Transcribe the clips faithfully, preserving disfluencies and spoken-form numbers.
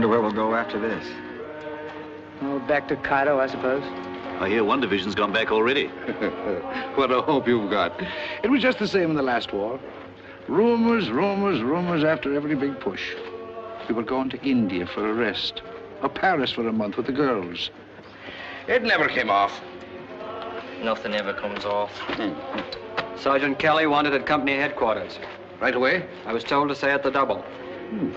Wonder where we'll go after this. Oh, back to Cairo, I suppose. I hear one division's gone back already. What a hope you've got. It was just the same in the last war. Rumors, rumors, rumors after every big push. We were going to India for a rest, or Paris for a month with the girls. It never came off. Nothing ever comes off. Mm. Sergeant Kelly wanted at company headquarters. Right away? I was told to say at the double. Hmm.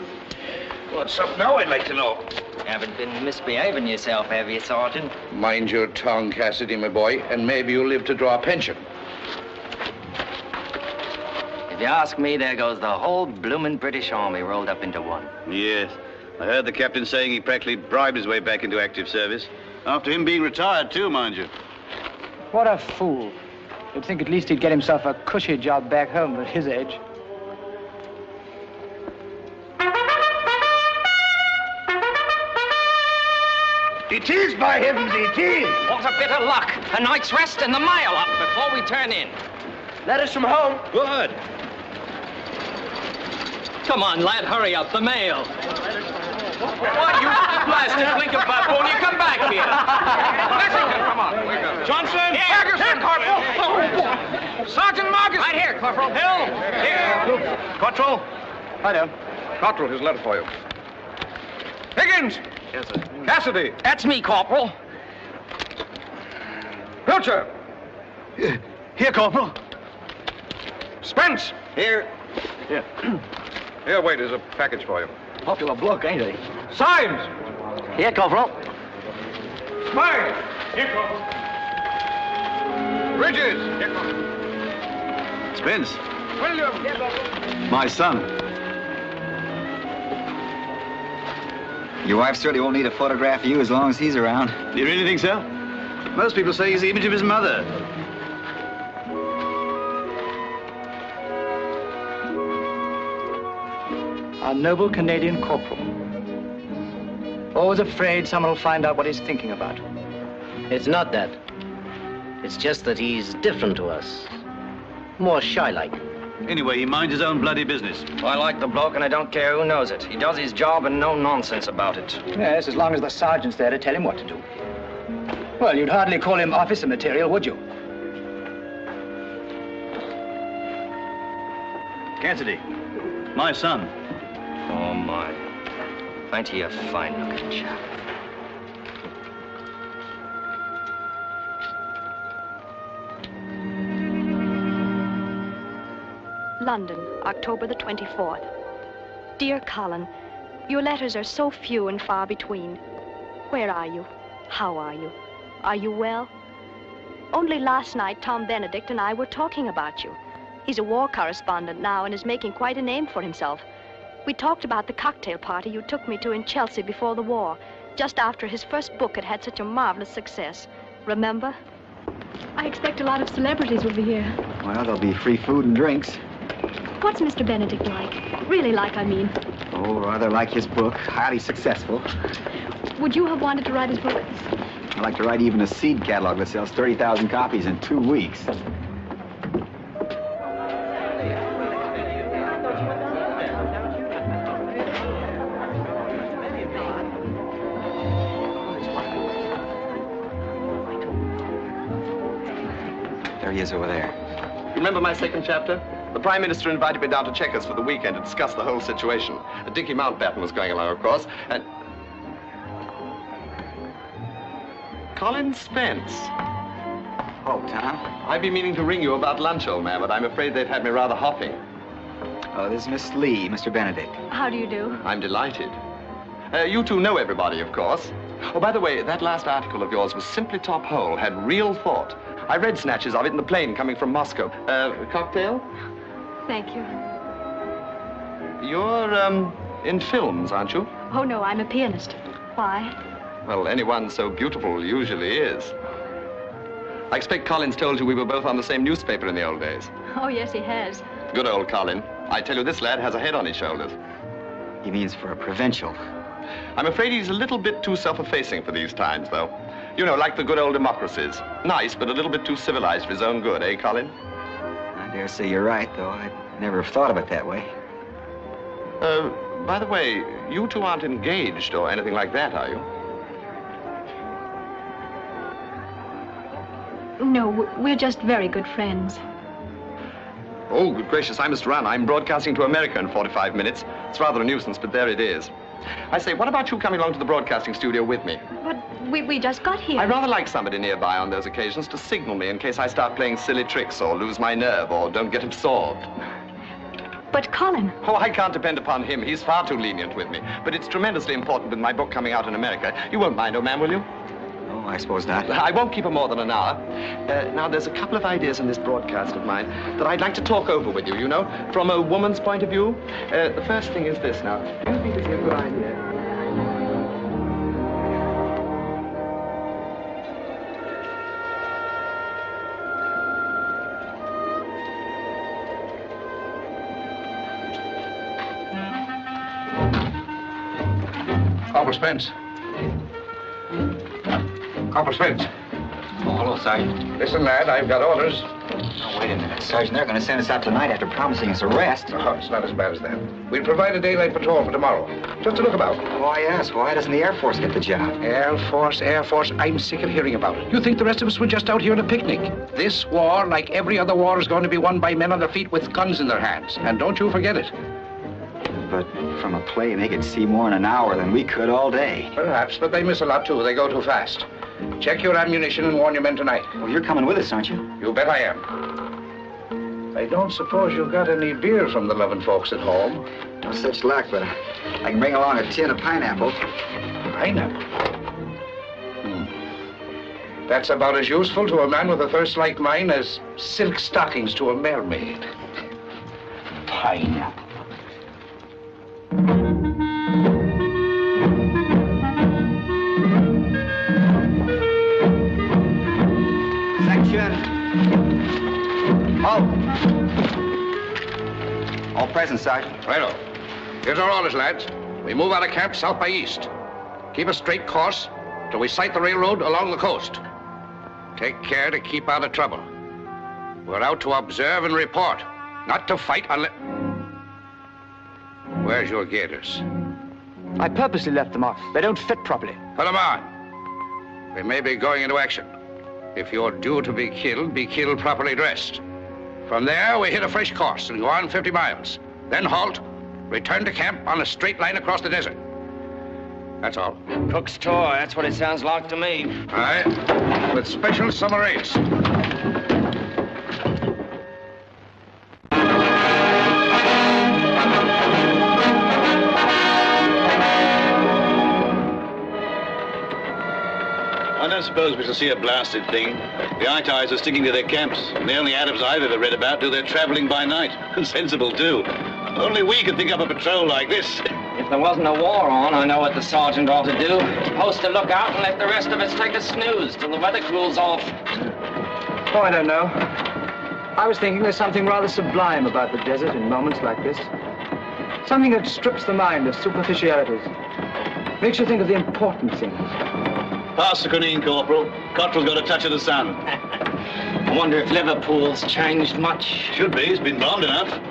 What's up now, I'd like to know? You haven't been misbehaving yourself, have you, Sergeant? Mind your tongue, Cassidy, my boy, and maybe you'll live to draw a pension. If you ask me, there goes the whole bloomin' British Army rolled up into one. Yes. I heard the captain saying he practically bribed his way back into active service. After him being retired, too, mind you. What a fool. You'd think at least he'd get himself a cushy job back home at his age. It is, by heavens, it is! What a bit of luck. A night's rest and the mile up before we turn in. Letters from home. Good. Come on, lad, hurry up. The mail. What, you blasted blinker butt, won't you? Come back here. Lexington, come on. Johnson. Here. Ferguson. Here, Corporal. Oh. Sergeant Marcus. Right here, Corporal. Hill. Here. Corporal. Hi there. Corporal, here's a letter for you. Higgins. Yes, sir. Cassidy. That's me, Corporal. Pilcher. Here, Corporal. Spence. Here. Here. Here, wait, there's a package for you. Popular bloke, ain't he? Symes. Here, Corporal. Smythe. Here, Corporal. Bridges. Here, Corporal. Spence. William. Here, Corporal. My son. Your wife certainly won't need a photograph of you as long as he's around. Do you really think so? Most people say he's the image of his mother. Our noble Canadian corporal. Always afraid someone will find out what he's thinking about. It's not that. It's just that he's different to us. More shy-like. Anyway, he minds his own bloody business. Well, I like the bloke and I don't care who knows it. He does his job and no nonsense about it. Yes, as long as the sergeant's there to tell him what to do. Well, you'd hardly call him officer material, would you? Cassidy, my son. Oh, my. Ain't he a fine-looking chap? London, October the twenty-fourth. Dear Colin, your letters are so few and far between. Where are you? How are you? Are you well? Only last night, Tom Benedict and I were talking about you. He's a war correspondent now and is making quite a name for himself. We talked about the cocktail party you took me to in Chelsea before the war, just after his first book had had such a marvelous success. Remember? I expect a lot of celebrities will be here. Well, there'll be free food and drinks. What's Mister Benedict like? Really like, I mean. Oh, rather like his book. Highly successful. Would you have wanted to write his book? I'd like to write even a seed catalog that sells thirty thousand copies in two weeks. There he is over there. You remember my second chapter? The Prime Minister invited me down to Chequers for the weekend to discuss the whole situation. Dickie Mountbatten was going along, of course, and... Colin Spence. Oh, Tom. I've been meaning to ring you about lunch, old man, but I'm afraid they've had me rather hopping. Oh, this is Miss Lee, Mister Benedict. How do you do? I'm delighted. Uh, you two know everybody, of course. Oh, by the way, that last article of yours was simply top hole, had real thought. I read snatches of it in the plane coming from Moscow. Uh, cocktail? Thank you. You're, um, in films, aren't you? Oh, no, I'm a pianist. Why? Well, anyone so beautiful usually is. I expect Colin's told you we were both on the same newspaper in the old days. Oh, yes, he has. Good old Colin. I tell you, this lad has a head on his shoulders. He means for a provincial. I'm afraid he's a little bit too self-effacing for these times, though. You know, like the good old democracies. Nice, but a little bit too civilized for his own good, eh, Colin? I dare say you're right, though. I never have thought of it that way. Uh, By the way, you two aren't engaged or anything like that, are you? No, we're just very good friends. Oh, good gracious, I must run. I'm broadcasting to America in forty-five minutes. It's rather a nuisance, but there it is. I say, what about you coming along to the broadcasting studio with me? But we, we just got here. I rather like somebody nearby on those occasions to signal me in case I start playing silly tricks or lose my nerve or don't get absorbed. But Colin... Oh, I can't depend upon him. He's far too lenient with me. But it's tremendously important with my book coming out in America. You won't mind, old man, will you? Oh, I suppose not. I won't keep her more than an hour. Uh, now, there's a couple of ideas in this broadcast of mine that I'd like to talk over with you, you know, from a woman's point of view. Uh, the first thing is this now. Do you think it's a good idea? Corporal Spence. Corporal Spence. Oh, hello, Sergeant. Listen, lad, I've got orders. Now, wait a minute, Sergeant. They're going to send us out tonight after promising us a rest. Oh, it's not as bad as that. We'll provide a daylight patrol for tomorrow. Just to look about. Why, yes. Why doesn't the Air Force get the job? Air Force, Air Force. I'm sick of hearing about it. You think the rest of us were just out here on a picnic? This war, like every other war, is going to be won by men on their feet with guns in their hands. And don't you forget it. But from a plane, they could see more in an hour than we could all day. Perhaps, but they miss a lot, too. They go too fast. Check your ammunition and warn your men tonight. Well, you're coming with us, aren't you? You bet I am. I don't suppose you've got any beer from the loving folks at home. No such luck, but I can bring along a tin of pineapple. Pineapple? Hmm. That's about as useful to a man with a thirst like mine as silk stockings to a mermaid. Pineapple. Section. Halt. All present, Sergeant. Righto. Here's our orders, lads. We move out of camp south by east. Keep a straight course till we sight the railroad along the coast. Take care to keep out of trouble. We're out to observe and report, not to fight unless... Where's your gaiters? I purposely left them off. They don't fit properly. Put them on. We may be going into action. If you're due to be killed, be killed properly dressed. From there, we hit a fresh course and go on fifty miles. Then halt, return to camp on a straight line across the desert. That's all. Cook's tour, that's what it sounds like to me. Aye, with special summer aids. I don't suppose we shall see a blasted thing. The Itai's are sticking to their camps, and the only Arabs I've ever read about do their traveling by night. And sensible, too. Only we could think up a patrol like this. If there wasn't a war on, I know what the sergeant ought to do. Post a lookout and let the rest of us take a snooze till the weather cools off. Oh, I don't know. I was thinking there's something rather sublime about the desert in moments like this. Something that strips the mind of superficialities. Makes you think of the important things. Pass the quinine, Corporal. Cottrell's got a touch of the sun. I wonder if Liverpool's changed much. Should be. It's been bombed enough.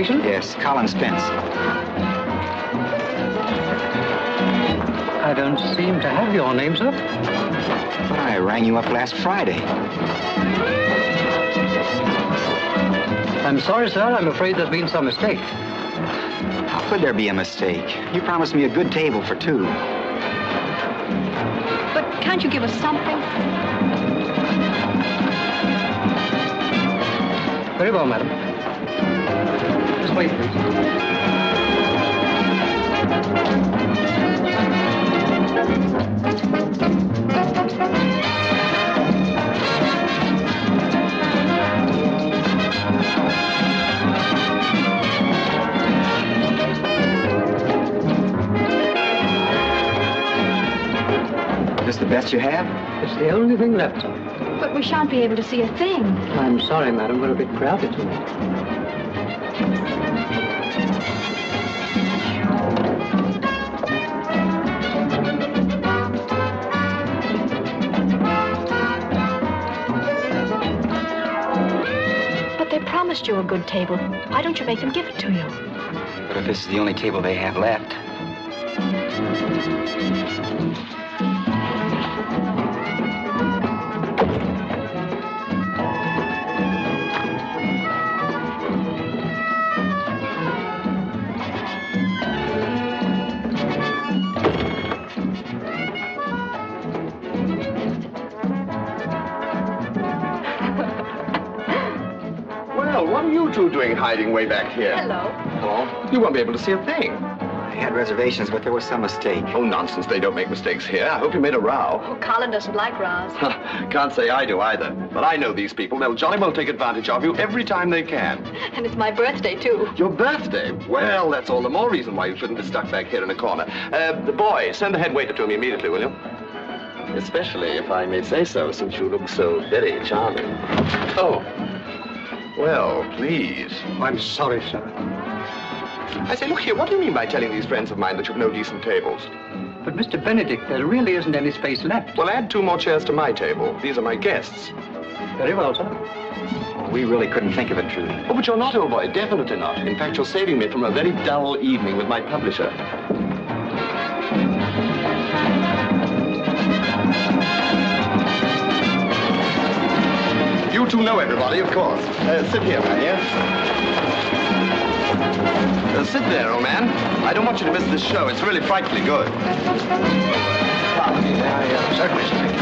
Yes, Colin Spence. I don't seem to have your name, sir. I rang you up last Friday. I'm sorry, sir. I'm afraid there's been some mistake. How could there be a mistake? You promised me a good table for two. But can't you give us something? Very well, madam. Please. the best you have? It's the only thing left. But we shan't be able to see a thing. I'm sorry, madam. We're a bit crowded tonight. I promised you a good table. Why don't you make them give it to you? But if this is the only table they have left. Doing hiding way back here? Hello. Oh, you won't be able to see a thing. I had reservations, but there was some mistake. Oh, nonsense. They don't make mistakes here. I hope you made a row. Oh, Colin doesn't like rows. Can't say I do either. But I know these people. They'll jolly well take advantage of you every time they can. And it's my birthday, too. Your birthday? Well, that's all the more reason why you shouldn't be stuck back here in a corner. Uh, the boy, send the head waiter to me immediately, will you? Especially, if I may say so, since you look so very charming. Oh. Well, please. I'm sorry, sir. I say, look here, what do you mean by telling these friends of mine that you've no decent tables? But, Mister Benedict, there really isn't any space left. Well, add two more chairs to my table. These are my guests. Very well, sir. We really couldn't think of intruding. Oh, but you're not, old boy. Definitely not. In fact, you're saving me from a very dull evening with my publisher. You two know everybody, of course. Uh, sit here, my dear. Uh, sit there, old man. I don't want you to miss this show. It's really frightfully good. Pardon me, I uh, certainly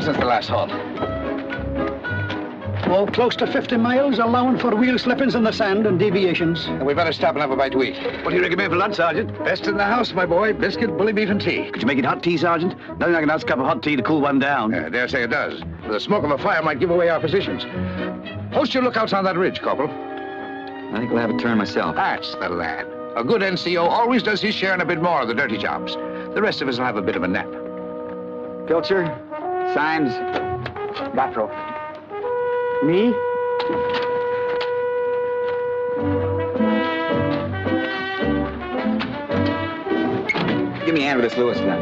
since the last halt. Well, close to fifty miles, allowing for wheel slippings in the sand and deviations. And we better stop and have a bite to eat. What do you recommend for lunch, Sergeant? Best in the house, my boy. Biscuit, bully beef, and tea. Could you make it hot tea, Sergeant? Nothing like an ounce cup of hot tea to cool one down. Yeah, I dare say it does. The smoke of a fire might give away our positions. Post your lookouts on that ridge, Corporal. I think we'll have a turn myself. That's the lad. A good N C O always does his share and a bit more of the dirty jobs. The rest of us will have a bit of a nap. Pilcher? Symes. Gattro. Me? Give me a hand with this Lewis now.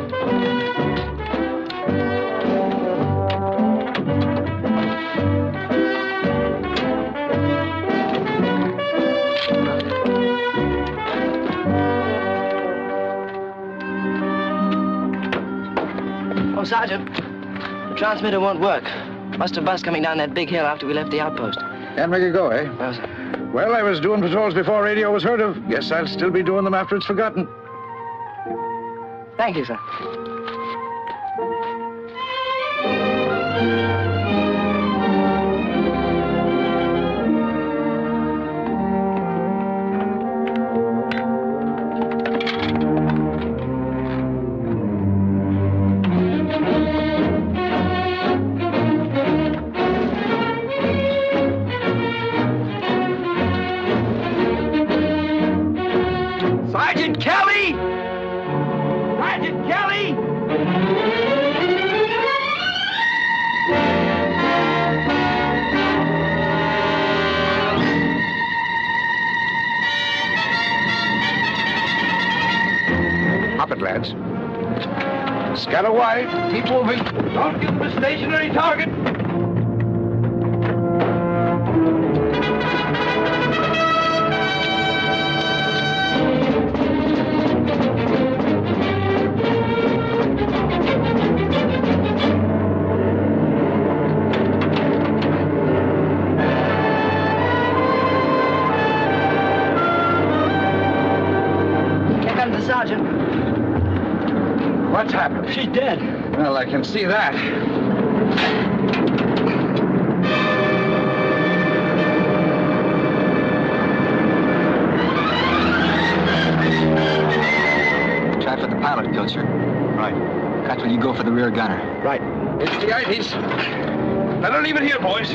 Oh, Sergeant. Transmitter won't work. Must have bus coming down that big hill after we left the outpost. Can't make it go, eh? Well, sir. Well, I was doing patrols before radio was heard of. Guess I'll still be doing them after it's forgotten. Thank you, sir. targets. Scatter wide. Keep moving. Don't give them a stationary target. What's happened? She's dead. Well, I can see that. Try for the pilot, Pilcher. Right. Cutler, you go for the rear gunner. Right. It's the eighties. Better leave it here, boys.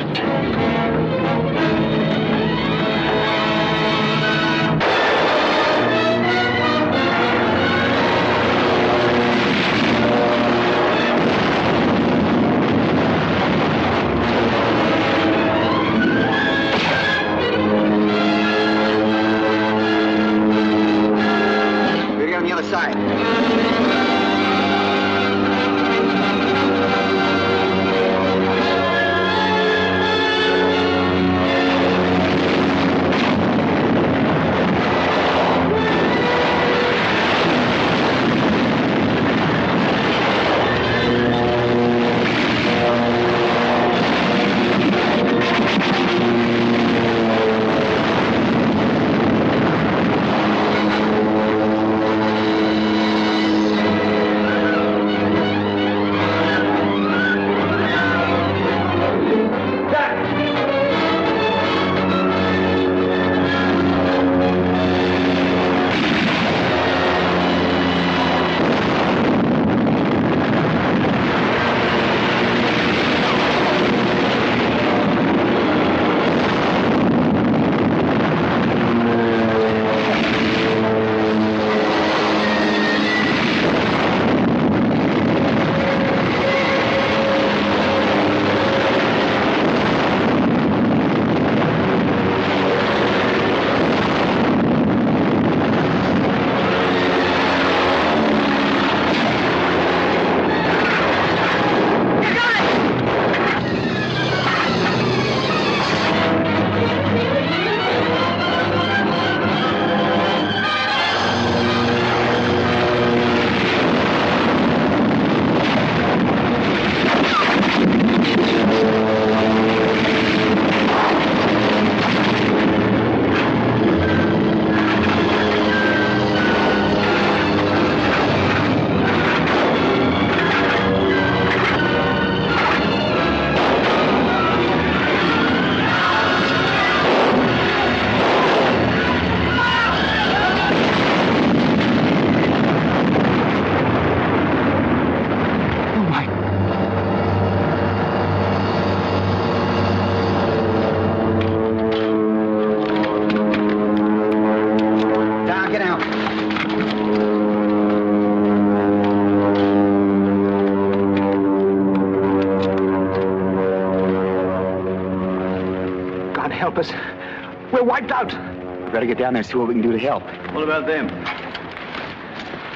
Wiped out. We better get down there and see what we can do to help. What about them?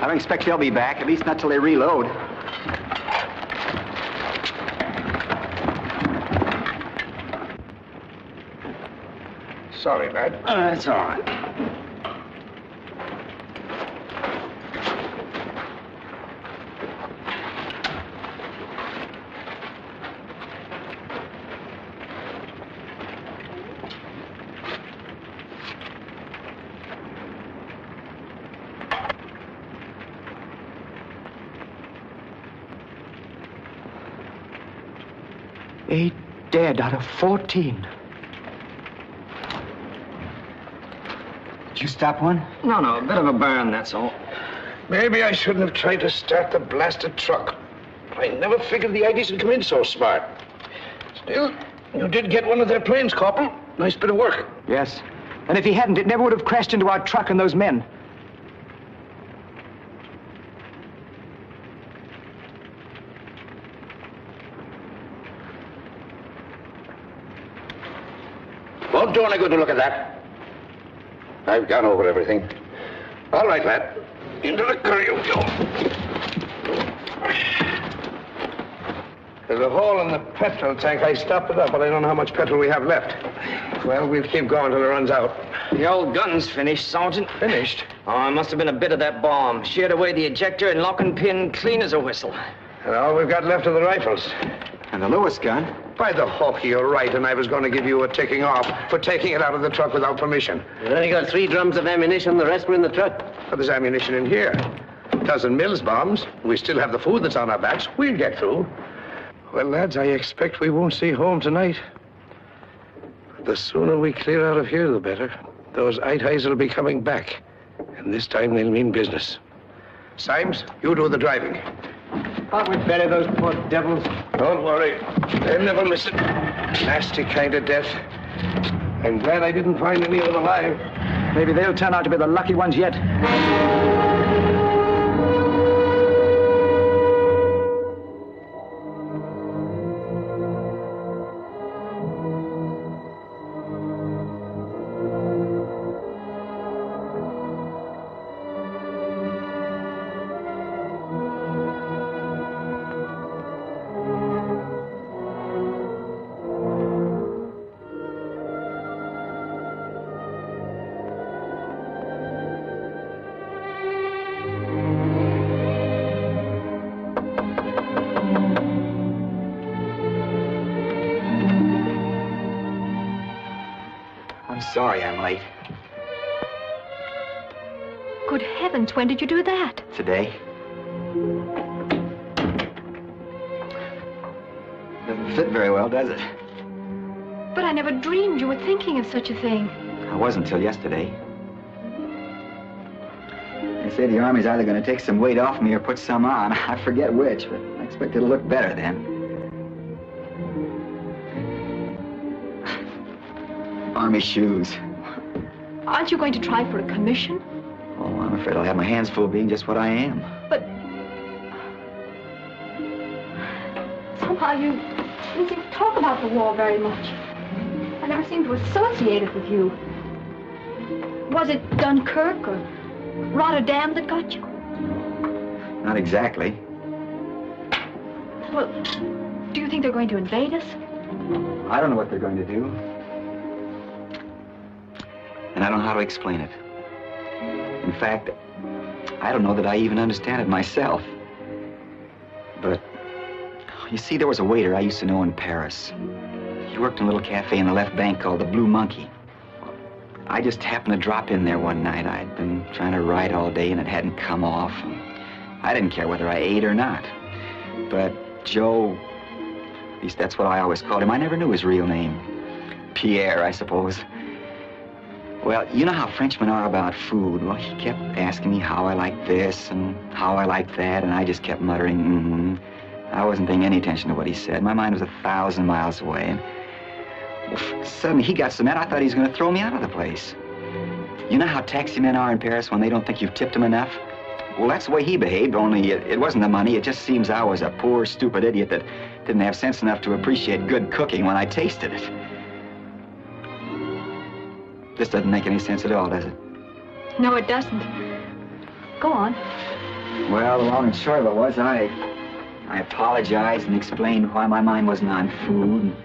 I don't expect they'll be back, at least not till they reload. Sorry, lad. Uh, that's all right. Eight dead out of fourteen. Did you stop one? No, no, a bit of a burn, that's all. Maybe I shouldn't have tried to start the blasted truck. I never figured the eighties would come in so smart. Still, you did get one of their planes, Corporal. Nice bit of work. Yes, and if he hadn't, it never would have crashed into our truck and those men. Won't do any good to look at that. I've gone over everything. All right, lad. Into the curry we go. There's a hole in the petrol tank. I stopped it up, but I don't know how much petrol we have left. Well, we'll keep going till it runs out. The old gun's finished, Sergeant. Finished? Oh, it must have been a bit of that bomb. Sheared away the ejector and lock and pin, clean as a whistle. And all we've got left are the rifles. And the Lewis gun? By the hawky, you're right, and I was going to give you a taking off for taking it out of the truck without permission. You've only got three drums of ammunition, the rest were in the truck. But there's ammunition in here. A dozen Mills bombs. We still have the food that's on our backs. We'll get through. Well, lads, I expect we won't see home tonight. The sooner we clear out of here, the better. Those Ithighs will be coming back, and this time they'll mean business. Symes, you do the driving. Aren't we better, those poor devils? Don't worry. They'll never miss it. Nasty kind of death. I'm glad I didn't find any of them alive. Maybe they'll turn out to be the lucky ones yet. Sorry I'm late. Good heavens, when did you do that? Today. Doesn't fit very well, does it? But I never dreamed you were thinking of such a thing. I wasn't till yesterday. They say the Army's either going to take some weight off me or put some on. I forget which, but I expect it'll look better then. Army shoes. Aren't you going to try for a commission? Oh, I'm afraid I'll have my hands full being just what I am. But somehow you, you didn't talk about the war very much. I never seemed to associate it with you. Was it Dunkirk or Rotterdam that got you? Not exactly. Well, do you think they're going to invade us? I don't know what they're going to do. And I don't know how to explain it. In fact, I don't know that I even understand it myself. But, you see, there was a waiter I used to know in Paris. He worked in a little cafe in the left bank called the Blue Monkey. I just happened to drop in there one night. I'd been trying to write all day and it hadn't come off. I didn't care whether I ate or not. But Joe, at least that's what I always called him. I never knew his real name. Pierre, I suppose. Well, you know how Frenchmen are about food. Well, he kept asking me how I like this and how I like that, and I just kept muttering, mm-hmm. I wasn't paying any attention to what he said. My mind was a thousand miles away, and well, suddenly he got so mad I thought he was going to throw me out of the place. You know how taxi men are in Paris when they don't think you've tipped them enough? Well, that's the way he behaved, only it, it wasn't the money. It just seems I was a poor, stupid idiot that didn't have sense enough to appreciate good cooking when I tasted it. This doesn't make any sense at all, does it? No, it doesn't. Go on. Well, the long and short of it was I... I apologized and explained why my mind wasn't on food.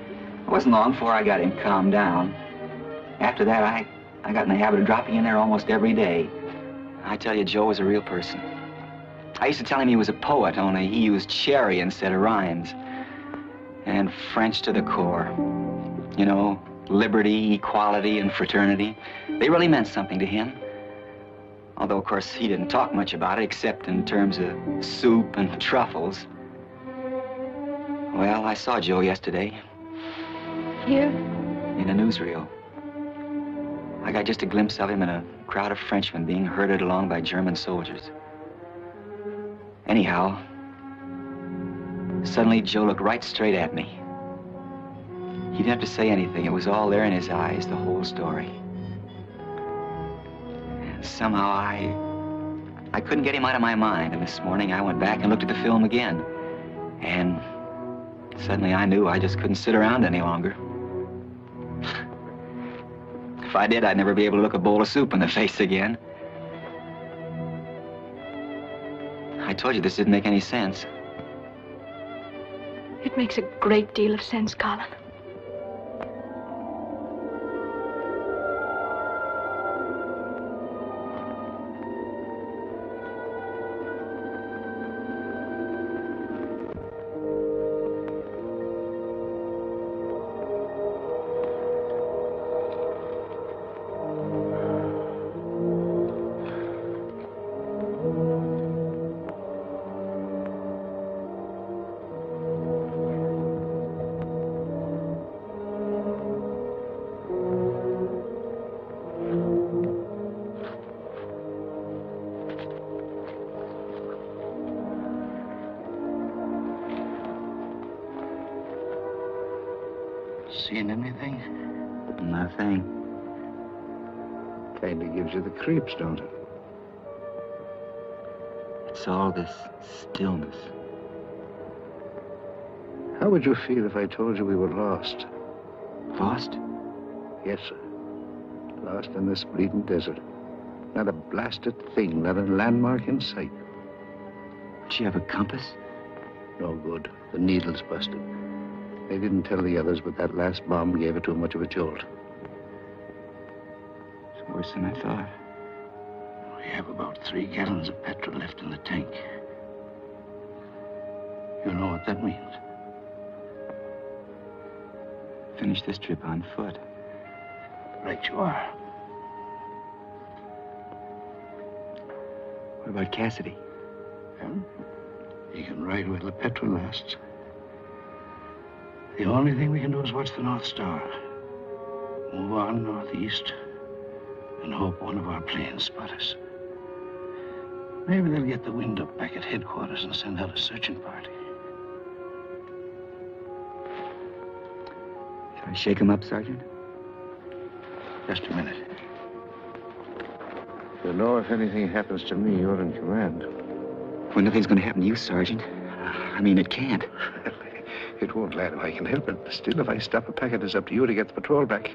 It wasn't long before I got him calmed down. After that, I, I got in the habit of dropping in there almost every day. I tell you, Joe was a real person. I used to tell him he was a poet, only he used sherry instead of rhymes. And French to the core. You know, liberty, equality, and fraternity. They really meant something to him. Although, of course, he didn't talk much about it, except in terms of soup and truffles. Well, I saw Joe yesterday. Here? In a newsreel. I got just a glimpse of him in a crowd of Frenchmen being herded along by German soldiers. Anyhow, suddenly Joe looked right straight at me. He didn't have to say anything. It was all there in his eyes, the whole story. And somehow I... I couldn't get him out of my mind. And this morning I went back and looked at the film again. And suddenly I knew I just couldn't sit around any longer. If I did, I'd never be able to look a bowl of soup in the face again. I told you this didn't make any sense. It makes a great deal of sense, Colin. Seen anything? Nothing. Kinda gives you the creeps, don't it? It's all this stillness. How would you feel if I told you we were lost? Lost? Yes, sir. Lost in this bleeding desert. Not a blasted thing, not a landmark in sight. Would she have a compass? No good. The needle's busted. They didn't tell the others, but that last bomb gave it too much of a jolt. It's worse than I thought. We have about three gallons of petrol left in the tank. You know what that means? Finish this trip on foot. Right you are. What about Cassidy? Him? He can ride where the petrol lasts. The only thing we can do is watch the North Star. Move on northeast and hope one of our planes spot us. Maybe they'll get the wind up back at headquarters and send out a searching party. Shall I shake him up, Sergeant? Just a minute. You know, if anything happens to me, you're in command. Well, nothing's going to happen to you, Sergeant. I mean, it can't. It won't, lad, if I can help it. Still, if I stop a packet, it's up to you to get the patrol back.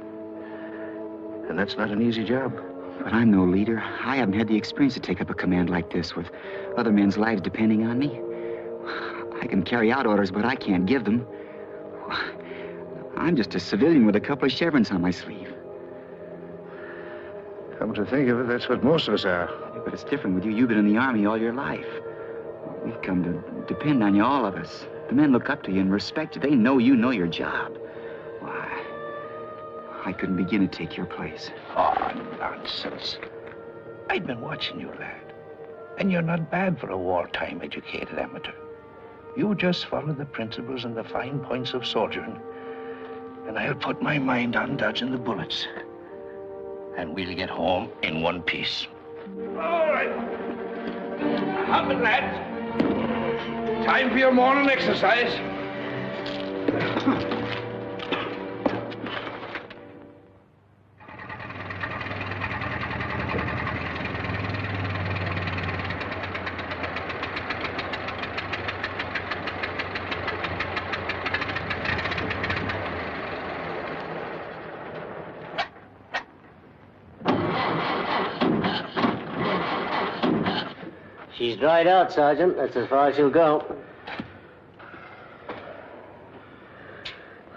And that's not an easy job. But I'm no leader. I haven't had the experience to take up a command like this with other men's lives depending on me. I can carry out orders, but I can't give them. I'm just a civilian with a couple of chevrons on my sleeve. Come to think of it, that's what most of us are. Yeah, but it's different with you. You've been in the Army all your life. We've come to depend on you, all of us. The men look up to you and respect you. They know you know your job. Why, I couldn't begin to take your place. Oh, nonsense. I've been watching you, lad. And you're not bad for a wartime educated amateur. You just follow the principles and the fine points of soldiering. And I'll put my mind on dodging the bullets. And we'll get home in one piece. All right. Hop in, lad. Time for your morning exercise. She's dried out, Sergeant. That's as far as she'll go.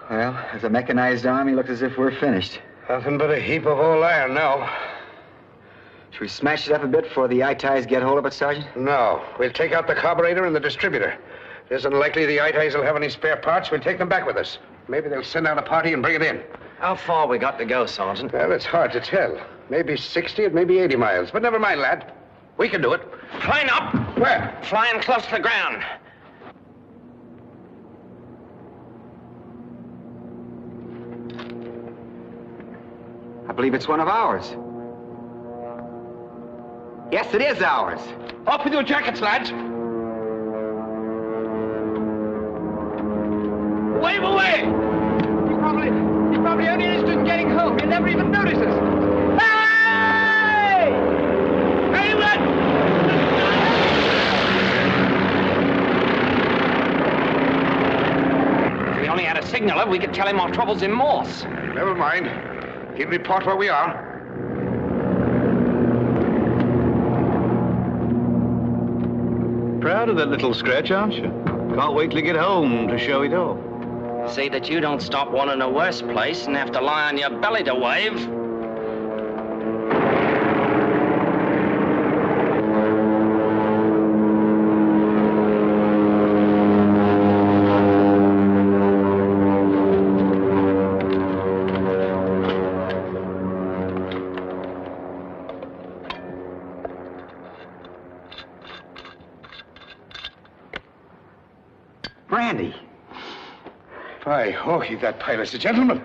Well, as a mechanized army, looks as if we're finished. Nothing but a heap of old iron now. Should we smash it up a bit before the I T Is get hold of it, Sergeant? No. We'll take out the carburetor and the distributor. It isn't likely the I T Is will have any spare parts. We'll take them back with us. Maybe they'll send out a party and bring it in. How far we got to go, Sergeant? Well, it's hard to tell. Maybe sixty, it may be eighty miles. But never mind, lad. We can do it. Flying up. Where? Flying close to the ground. I believe it's one of ours. Yes, it is ours. Off with your jackets, lads. Wave away! He probably, he probably only is in getting home. He never even notices. If we only had a signaler, we could tell him our troubles in Morse. Never mind. He'll report where we are. proud of that little scratch, aren't you? Can't wait till you get home to show it off. See that you don't stop wanting a worse place and have to lie on your belly to wave. Oh, he, that pilot's a gentleman.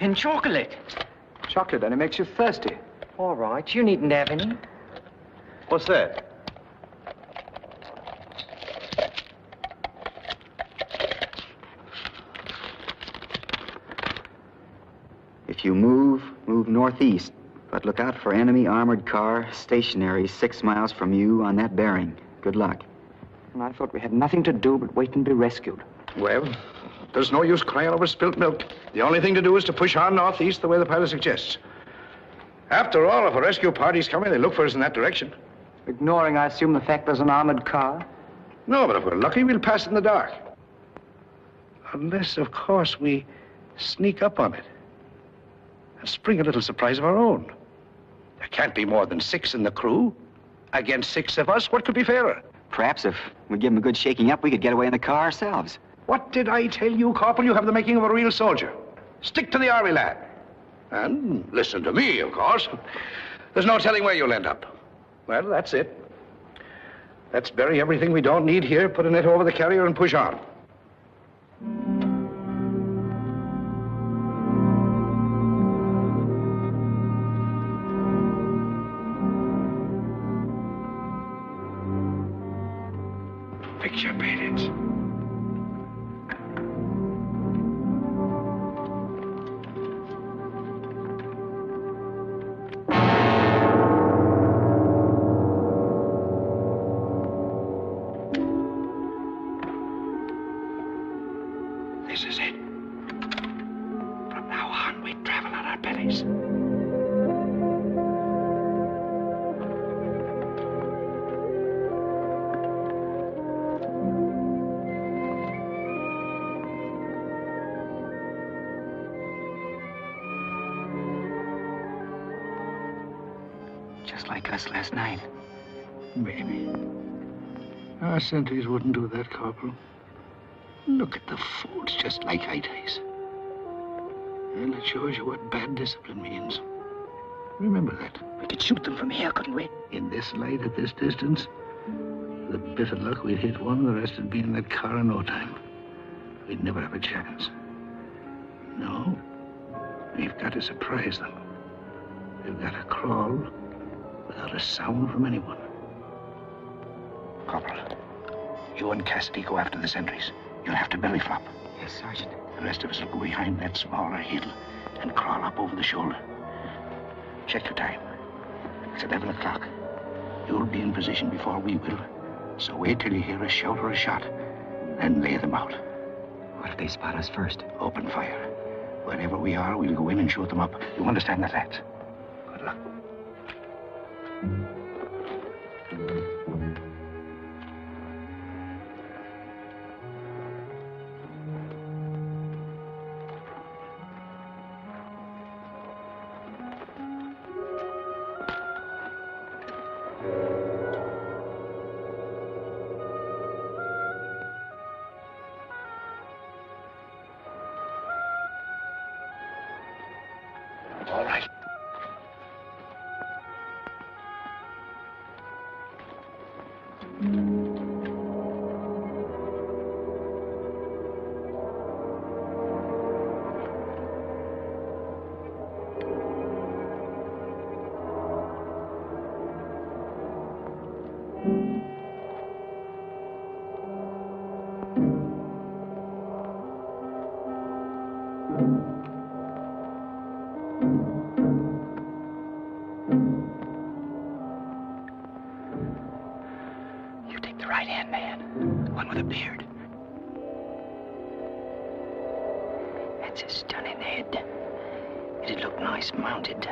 And chocolate. Chocolate, and it makes you thirsty. All right, you needn't have any. What's that? You move, move northeast, but look out for enemy armored car stationary six miles from you on that bearing. Good luck. And I thought we had nothing to do but wait and be rescued. Well, there's no use crying over spilt milk. The only thing to do is to push on northeast the way the pilot suggests. After all, if a rescue party's coming, they look for us in that direction. Ignoring, I assume, the fact there's an armored car? No, but if we're lucky, we'll pass it in the dark. Unless, of course, we sneak up on it. Spring a little surprise of our own. There can't be more than six in the crew. Against six of us, what could be fairer? Perhaps if we give them a good shaking up, we could get away in the car ourselves. What did I tell you, Corporal? You have the making of a real soldier. Stick to the army, lad. And listen to me, of course. There's no telling where you'll end up. Well, that's it. Let's bury everything we don't need here, put a net over the carrier and push on. Last night. Maybe. Our sentries wouldn't do that, Corporal. Look at the fools, just like Hites. And it shows you what bad discipline means. Remember that. We could shoot them from here, couldn't we? In this light, at this distance, with a bit of luck, we'd hit one, the rest would be in that car in no time. We'd never have a chance. No. We've got to surprise them. We've got to crawl without a sound from anyone. Corporal, you and Cassidy go after the sentries. You'll have to belly flop. Yes, Sergeant. The rest of us will go behind that smaller hill and crawl up over the shoulder. Check your time. It's eleven o'clock. You'll be in position before we will. So wait till you hear a shout or a shot, then lay them out. What if they spot us first? Open fire. Wherever we are, we'll go in and shoot them up. You understand that, lads? Good luck. nice mounted.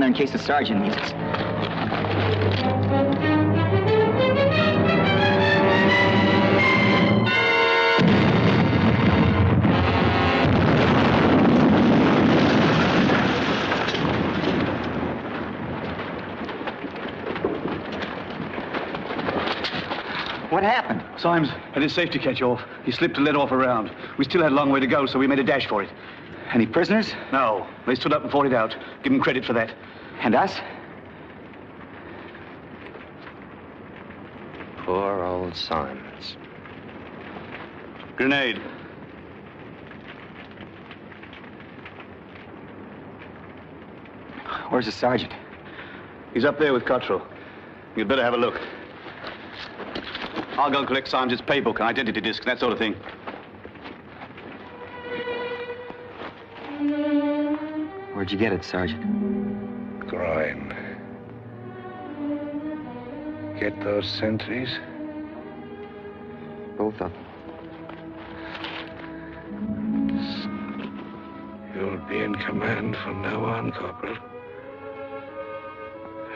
In case the sergeant needs us. What happened? Symes had his safety catch off. He slipped and let off a round. We still had a long way to go, so we made a dash for it. Any prisoners? No. They stood up and fought it out. Give them credit for that. And us? Poor old Symes. Grenade. Where's the sergeant? He's up there with Cottrell. You'd better have a look. I'll go and collect Symes' paybook and identity discs, that sort of thing. Where'd you get it, Sergeant? Groin. Get those sentries? Both of them. You'll be in command from now on, Corporal.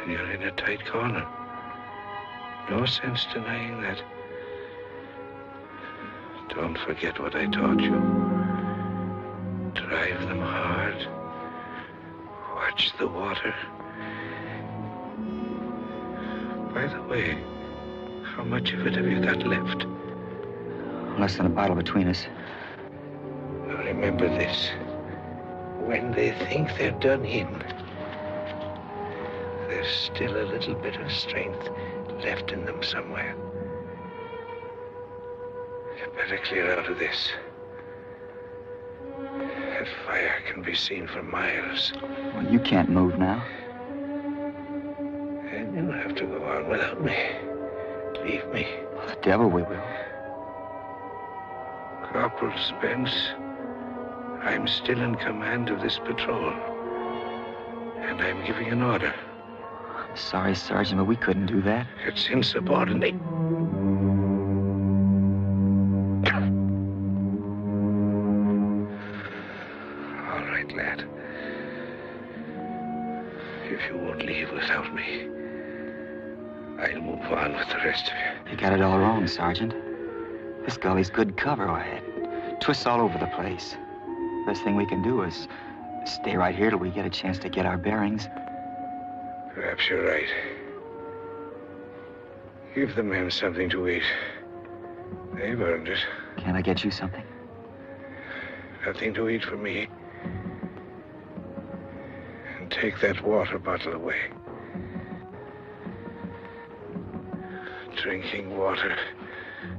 And you're in a tight corner. No sense denying that. Don't forget what I taught you. Drive them hard. Watch the water. By the way, how much of it have you got left? Less than a bottle between us. Now remember this. When they think they're done in, there's still a little bit of strength left in them somewhere. You better clear out of this. That fire can be seen for miles. Well, you can't move now. And you'll have to go on without me. Leave me. Well, the devil we will. Corporal Spence, I'm still in command of this patrol. And I'm giving an order. Sorry, Sergeant, but we couldn't do that. It's insubordinate. Got it all wrong, Sergeant. This gully's good cover ahead. Twists all over the place. Best thing we can do is stay right here till we get a chance to get our bearings. Perhaps you're right. Give the men something to eat. They've earned it. Can I get you something? Nothing to eat for me. And take that water bottle away. Drinking water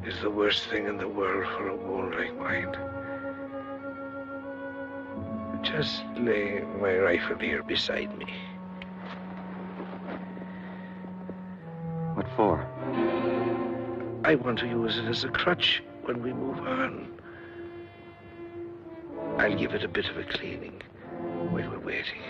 is the worst thing in the world for a wound like mine. Just lay my rifle here beside me. What for? I want to use it as a crutch when we move on. I'll give it a bit of a cleaning while we're waiting.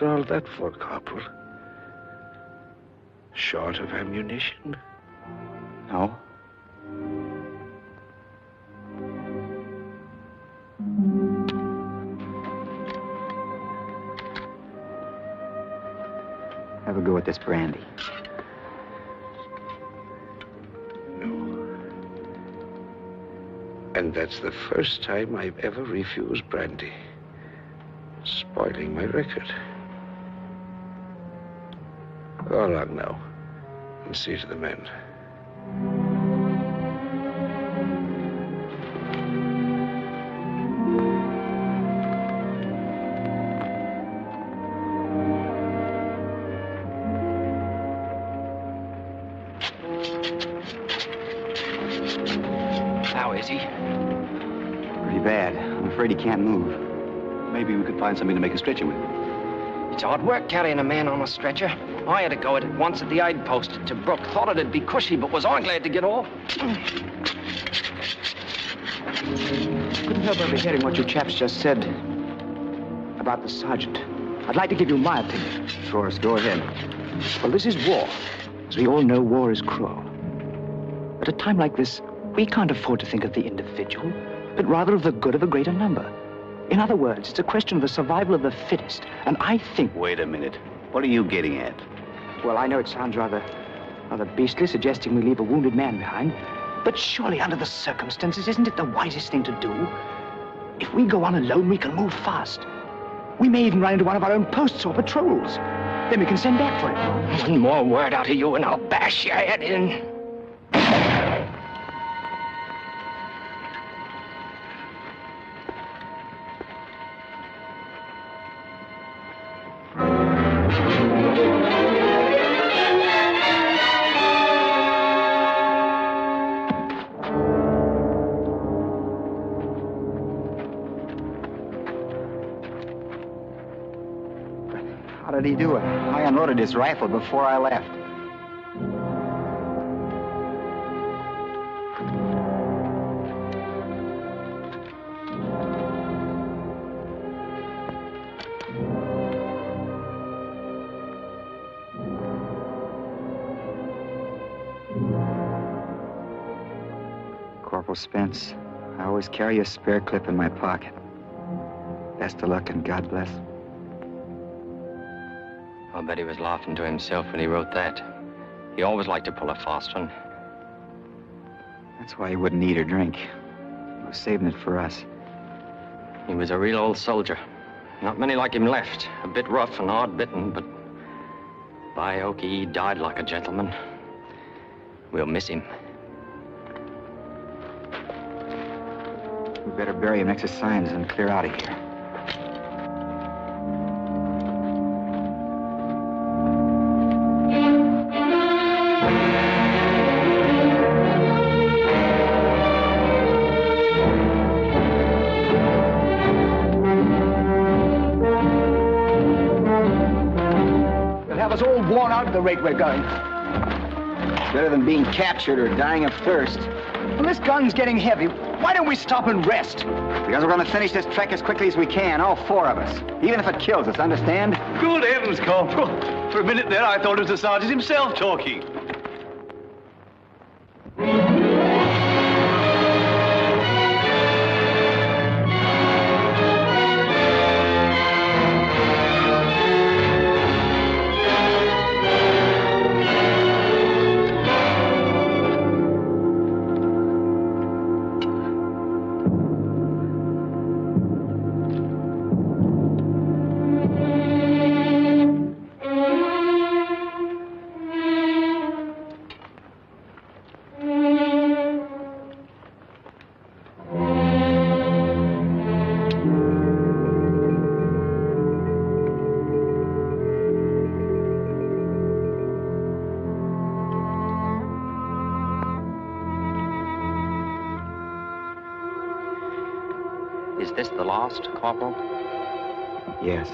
What's all that for, Corporal? Short of ammunition? No. Have a go at this brandy. No. And that's the first time I've ever refused brandy. Spoiling my record. Go along now and see to the men. How is he? Pretty bad. I'm afraid he can't move. Maybe we could find something to make a stretcher with. It's hard work carrying a man on a stretcher. I had to go at it once at the aid post to Brooke. Thought it'd be cushy, but was I glad to get off. Couldn't help overhearing what you chaps just said about the sergeant. I'd like to give you my opinion. Of course, go ahead. Well, this is war. As we all know, war is cruel. At a time like this, we can't afford to think of the individual, but rather of the good of a greater number. In other words, it's a question of the survival of the fittest, and I think... Wait a minute. What are you getting at? Well, I know it sounds rather, rather beastly, suggesting we leave a wounded man behind, but surely under the circumstances, isn't it the wisest thing to do? If we go on alone, we can move fast. We may even run into one of our own posts or patrols. Then we can send back for it. One more word out of you, and I'll bash your head in. What did he do? I unloaded his rifle before I left. Corporal Spence, I always carry a spare clip in my pocket. Best of luck and God bless. I bet he was laughing to himself when he wrote that. He always liked to pull a fast one. That's why he wouldn't eat or drink. He was saving it for us. He was a real old soldier. Not many like him left. A bit rough and hard-bitten, but by Okie, he died like a gentleman. We'll miss him. We better bury him next to signs and clear out of here. The rate we're going. It's better than being captured or dying of thirst. Well, this gun's getting heavy. Why don't we stop and rest? Because we're going to finish this trek as quickly as we can, all four of us. Even if it kills us, understand? Good heavens, Corporal. For a minute there, I thought it was the sergeant himself talking. Corporal? Yes.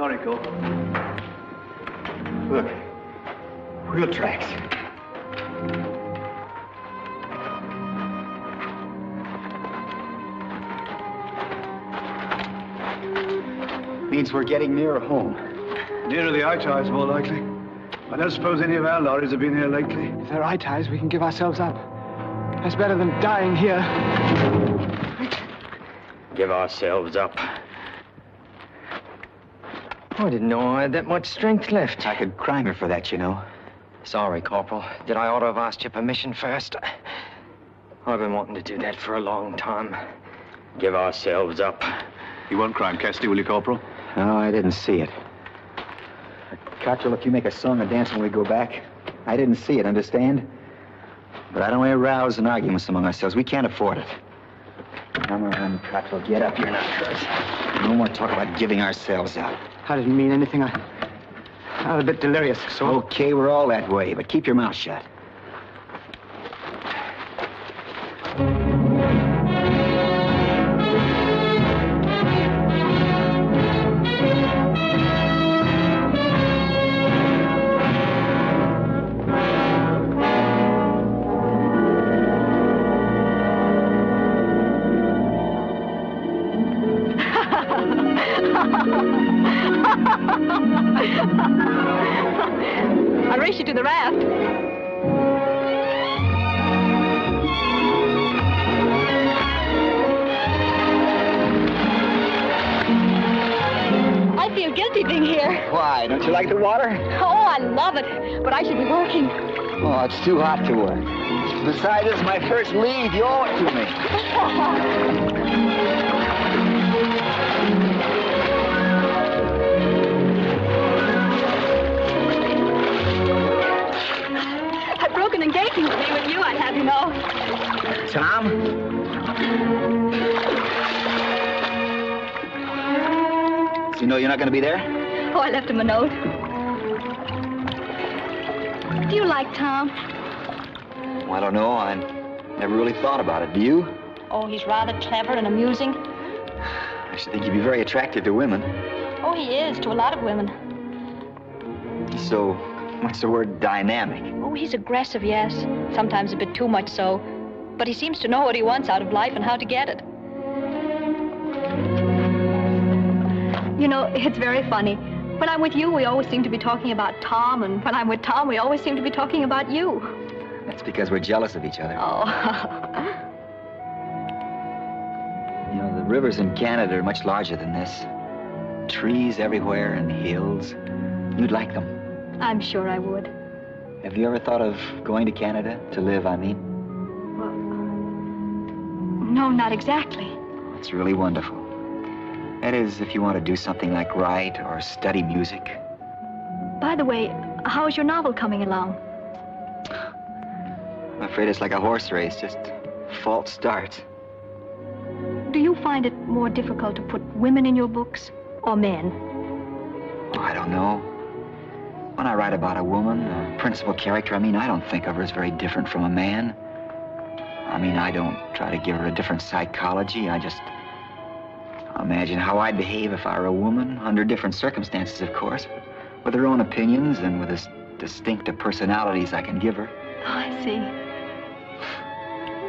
Sorry, Cole. Look. Wheel tracks. Means we're getting nearer home. Nearer the eye ties, more likely. I don't suppose any of our lorries have been here lately. If they're eye ties, we can give ourselves up. That's better than dying here. Give ourselves up. I didn't know I had that much strength left. I could crime you for that, you know. Sorry, Corporal. Did I ought to have asked your permission first? I've been wanting to do that for a long time. Give ourselves up. You won't crime Cassidy, will you, Corporal? No, I didn't see it. Cottrell, if you make a song or dance when we go back, I didn't see it, understand? But I don't want to rouse and arguments among ourselves. We can't afford it. Come on, Cottrell, get up. You're not cursed. No more talk about giving ourselves up. I didn't mean anything. I, I was a bit delirious, so... Okay, we're all that way, but keep your mouth shut. It's too hot to work. Besides, this is my first lead. You owe it to me. I've broken engagements to be with you, I'd have you know. Tom? So you know you're not going to be there? Oh, I left him a note. Do you like Tom? Well, I don't know. I never really thought about it. Do you? Oh, he's rather clever and amusing. I should think he'd be very attractive to women. Oh, he is, to a lot of women. He's so, what's the word, dynamic? Oh, he's aggressive, yes. Sometimes a bit too much so. But he seems to know what he wants out of life and how to get it. You know, it's very funny. When I'm with you, we always seem to be talking about Tom, and when I'm with Tom, we always seem to be talking about you. That's because we're jealous of each other. Oh. You know, the rivers in Canada are much larger than this. Trees everywhere and hills. You'd like them. I'm sure I would. Have you ever thought of going to Canada to live, I mean? Well, no, not exactly. It's really wonderful. That is, if you want to do something like write or study music. By the way, how's your novel coming along? I'm afraid it's like a horse race, just false starts. Do you find it more difficult to put women in your books or men? Oh, I don't know. When I write about a woman, a principal character, I mean, I don't think of her as very different from a man. I mean, I don't try to give her a different psychology. I just... Imagine how I'd behave if I were a woman, under different circumstances, of course, but with her own opinions and with as distinctive personalities I can give her. Oh, I see.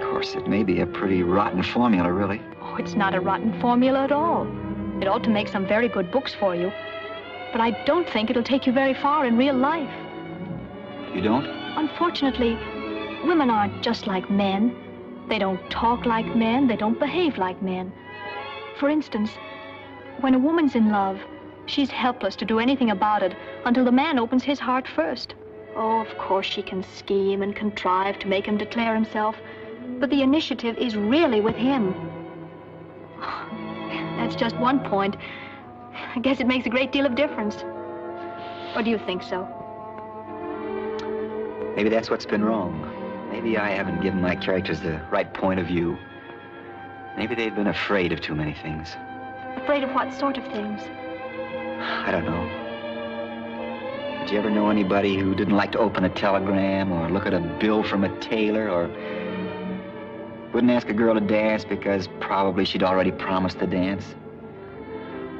Of course, it may be a pretty rotten formula, really. Oh, it's not a rotten formula at all. It ought to make some very good books for you. But I don't think it'll take you very far in real life. You don't? Unfortunately, women aren't just like men. They don't talk like men. They don't behave like men. For instance, when a woman's in love, she's helpless to do anything about it until the man opens his heart first. Oh, of course, she can scheme and contrive to make him declare himself, but the initiative is really with him. That's just one point. I guess it makes a great deal of difference. Or do you think so? Maybe that's what's been wrong. Maybe I haven't given my characters the right point of view. Maybe they've been afraid of too many things. Afraid of what sort of things? I don't know. Did you ever know anybody who didn't like to open a telegram or look at a bill from a tailor or wouldn't ask a girl to dance because probably she'd already promised to dance?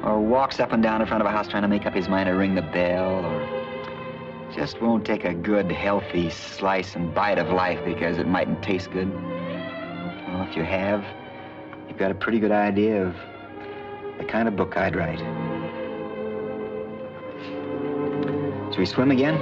or walks up and down in front of a house trying to make up his mind to ring the bell, or just won't take a good, healthy slice and bite of life because it mightn't taste good. Well, if you have, you've got a pretty good idea of the kind of book I'd write. Should we swim again?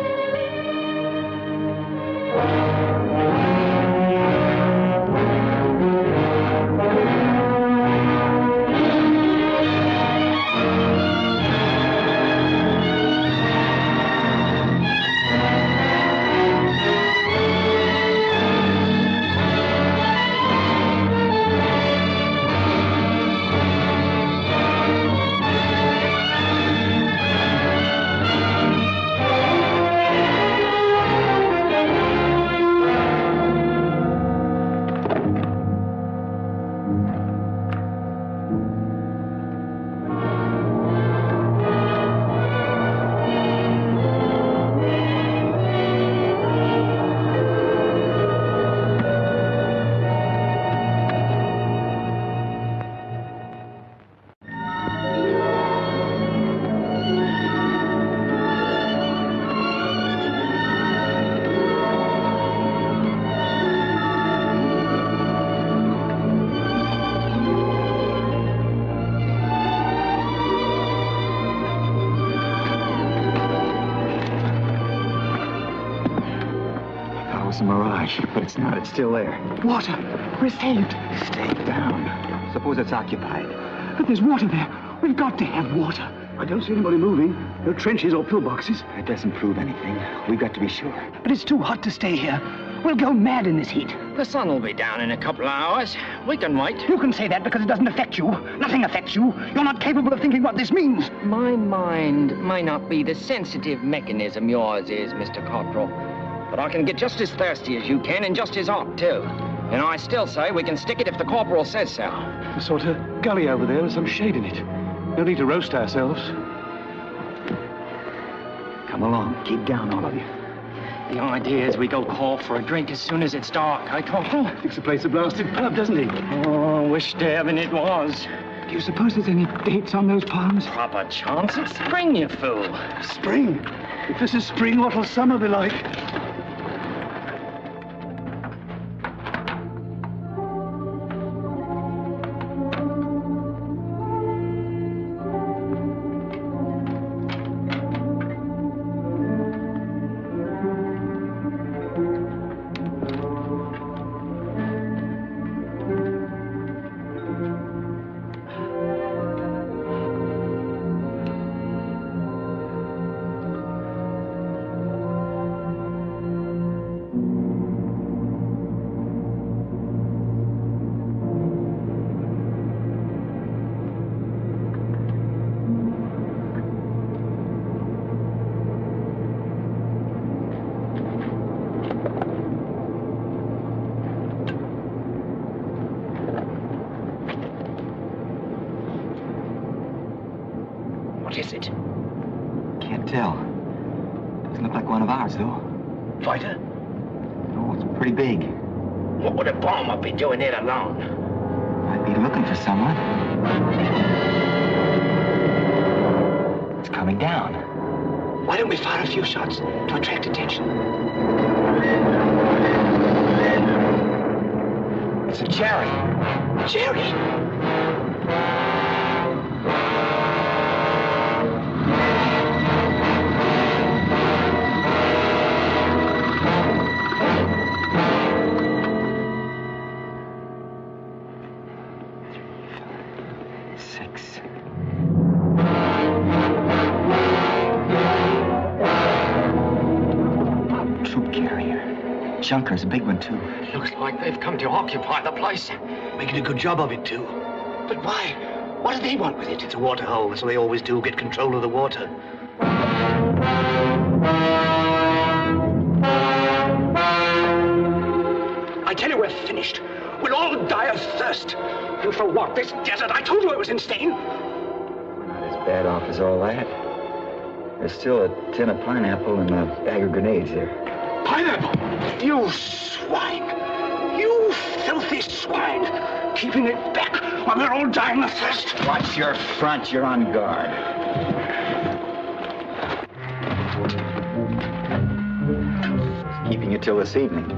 But it's not. It's still there. Water. We're saved. Stay down. Suppose it's occupied. But there's water there. We've got to have water. I don't see anybody moving. No trenches or pillboxes. That doesn't prove anything. We've got to be sure. But it's too hot to stay here. We'll go mad in this heat. The sun will be down in a couple of hours. We can wait. You can say that because it doesn't affect you. Nothing affects you. You're not capable of thinking what this means. My mind may not be the sensitive mechanism yours is, Mister Corporal. But I can get just as thirsty as you can, and just as hot, too. And I still say we can stick it if the corporal says so. A sort of gully over there with some shade in it. No need to roast ourselves. Come along. Keep down, all of you. The idea is we go call for a drink as soon as it's dark, eh, Corporal? Thinks the place a blasted pub, doesn't he? Oh, wish to heaven it was. Do you suppose there's any dates on those palms? Proper chance at spring, you fool. Spring? If this is spring, what'll summer be like? Doing it alone. I'd be looking for someone. It's coming down. Why don't we fire a few shots to attract attention? It's a cherry. Cherry? Dunkirk's a big one, too. Looks like they've come to occupy the place. Making a good job of it, too. But why? What do they want with it? It's a water hole, so they always do get control of the water. I tell you, we're finished. We'll all die of thirst. And for what? This desert? I told you it was insane. We're not as bad off as all that. There's still a tin of pineapple and a bag of grenades there. Pineapple! You swine! You filthy swine! Keeping it back! or they're all dying of thirst. Watch your front. You're on guard. Keeping you till this evening.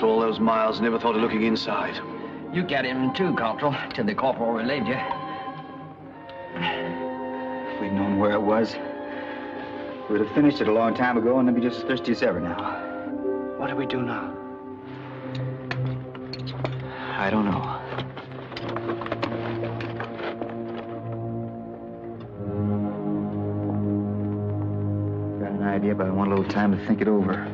So all those miles, never thought of looking inside. You get him too, Corporal, till the corporal relayed you. If we'd known where it was, we would have finished it a long time ago, and they'd be just as thirsty as ever now. What do we do now? I don't know. Got an idea, but I want a little time to think it over.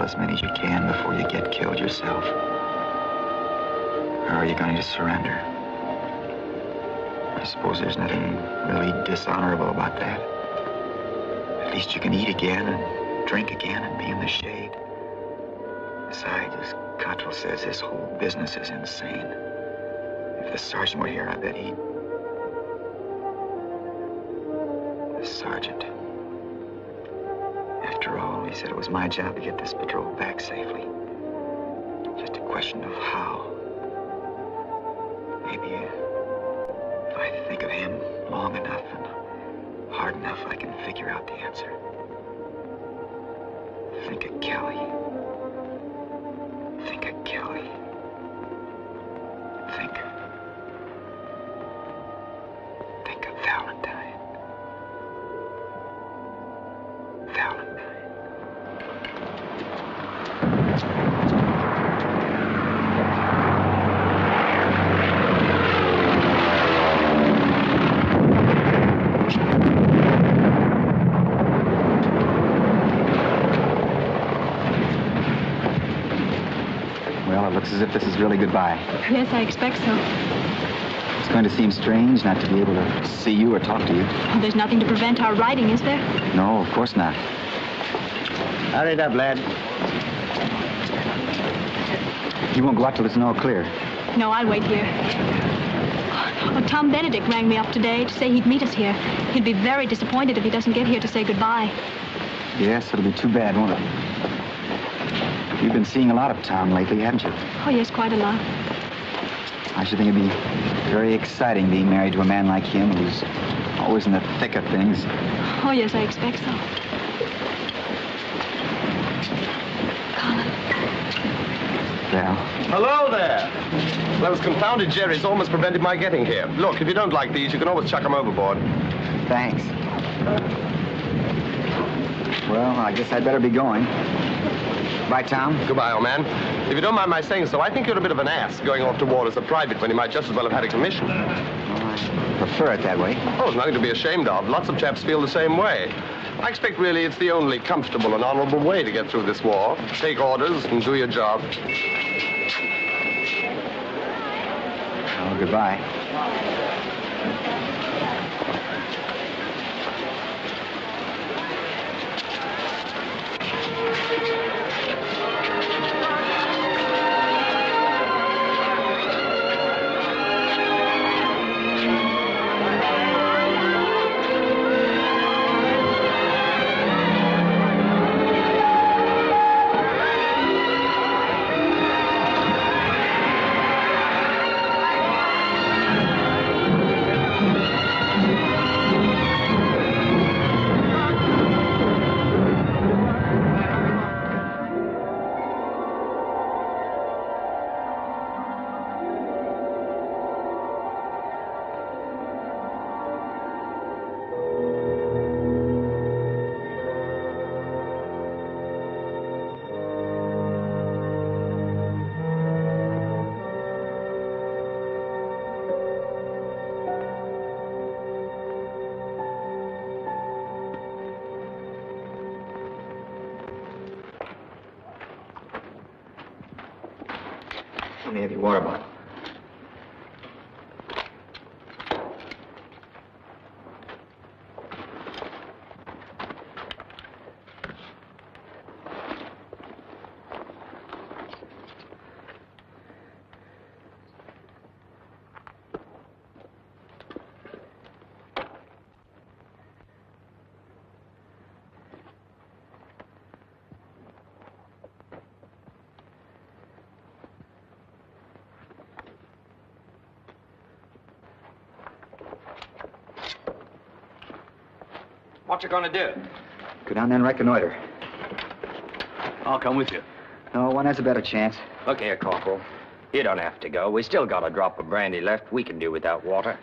As many as you can before you get killed yourself. Or are you going to surrender? I suppose there's nothing really dishonorable about that. At least you can eat again and drink again and be in the shade. Besides, as Cottrell says, this whole business is insane. If the sergeant were here, I bet he'd... The sergeant. After all, he said it was my job to get this patrol back safely. Just a question of how. Maybe uh, if I think of him long enough and hard enough, I can figure out the answer. Think of Kelly. Think of Kelly. Think of... Think of Valentine. As if this is really goodbye. Yes, I expect so. It's going to seem strange not to be able to see you or talk to you. Oh, there's nothing to prevent our riding, is there? No, of course not. Hurry it up, lad. You won't go out till it's all clear. No, I'll wait here. Oh, Tom Benedict rang me up today to say he'd meet us here. He'd be very disappointed if he doesn't get here to say goodbye. Yes, it'll be too bad, won't it? You've been seeing a lot of Tom lately, haven't you? Oh, yes, quite a lot. I should think it'd be very exciting being married to a man like him who's always in the thick of things. Oh, yes, I expect so. Colin. Val. Hello there. Those confounded jerrys almost prevented my getting here. Look, if you don't like these, you can always chuck them overboard. Thanks. Well, I guess I'd better be going. Bye, Tom. Goodbye, old man. If you don't mind my saying so, I think you're a bit of an ass going off to war as a private when you might just as well have had a commission. Well, I prefer it that way. Oh, it's nothing to be ashamed of. Lots of chaps feel the same way. I expect really it's the only comfortable and honorable way to get through this war. Take orders and do your job. Oh, goodbye. Heavy water bottle. What you gonna do? Go down there and reconnoiter. I'll come with you. No, one has a better chance. Look here, Corporal. You don't have to go. We still got a drop of brandy left. We can do without water.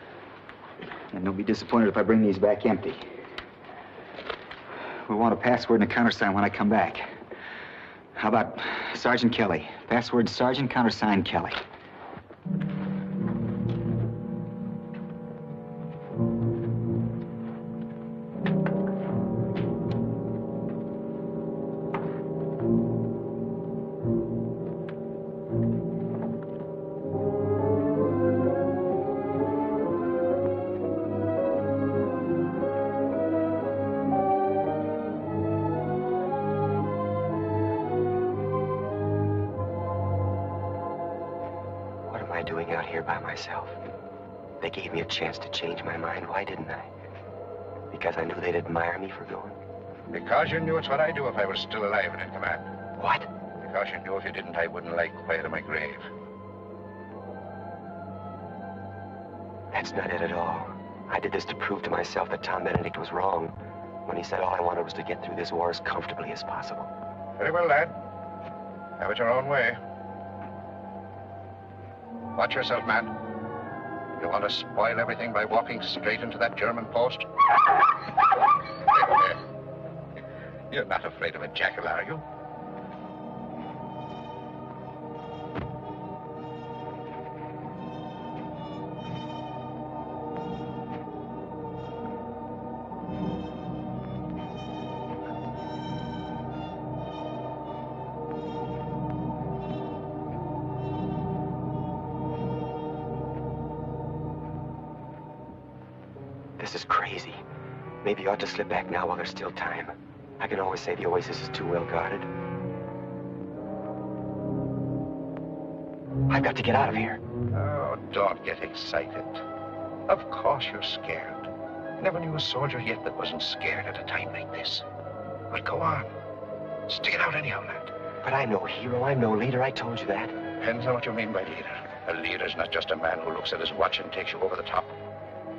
And don't be disappointed if I bring these back empty. We'll want a password and a countersign when I come back. How about Sergeant Kelly? Password Sergeant, countersign Kelly. Chance to change my mind. Why didn't I? Because I knew they'd admire me for going? Because you knew it's what I'd do if I was still alive and in command. What? Because you knew if you didn't, I wouldn't lie quiet in my grave. That's not it at all. I did this to prove to myself that Tom Benedict was wrong when he said all I wanted was to get through this war as comfortably as possible. Very well, lad. Have it your own way. Watch yourself, man. You want to spoil everything by walking straight into that German post? You're not afraid of a jackal, are you? Maybe you ought to slip back now while there's still time. I can always say the oasis is too well guarded. I've got to get out of here. Oh, don't get excited. Of course you're scared. Never knew a soldier yet that wasn't scared at a time like this. But go on. Stick it out anyhow, lad. But I'm no hero. I'm no leader. I told you that. Depends on what you mean by leader. A leader's not just a man who looks at his watch and takes you over the top.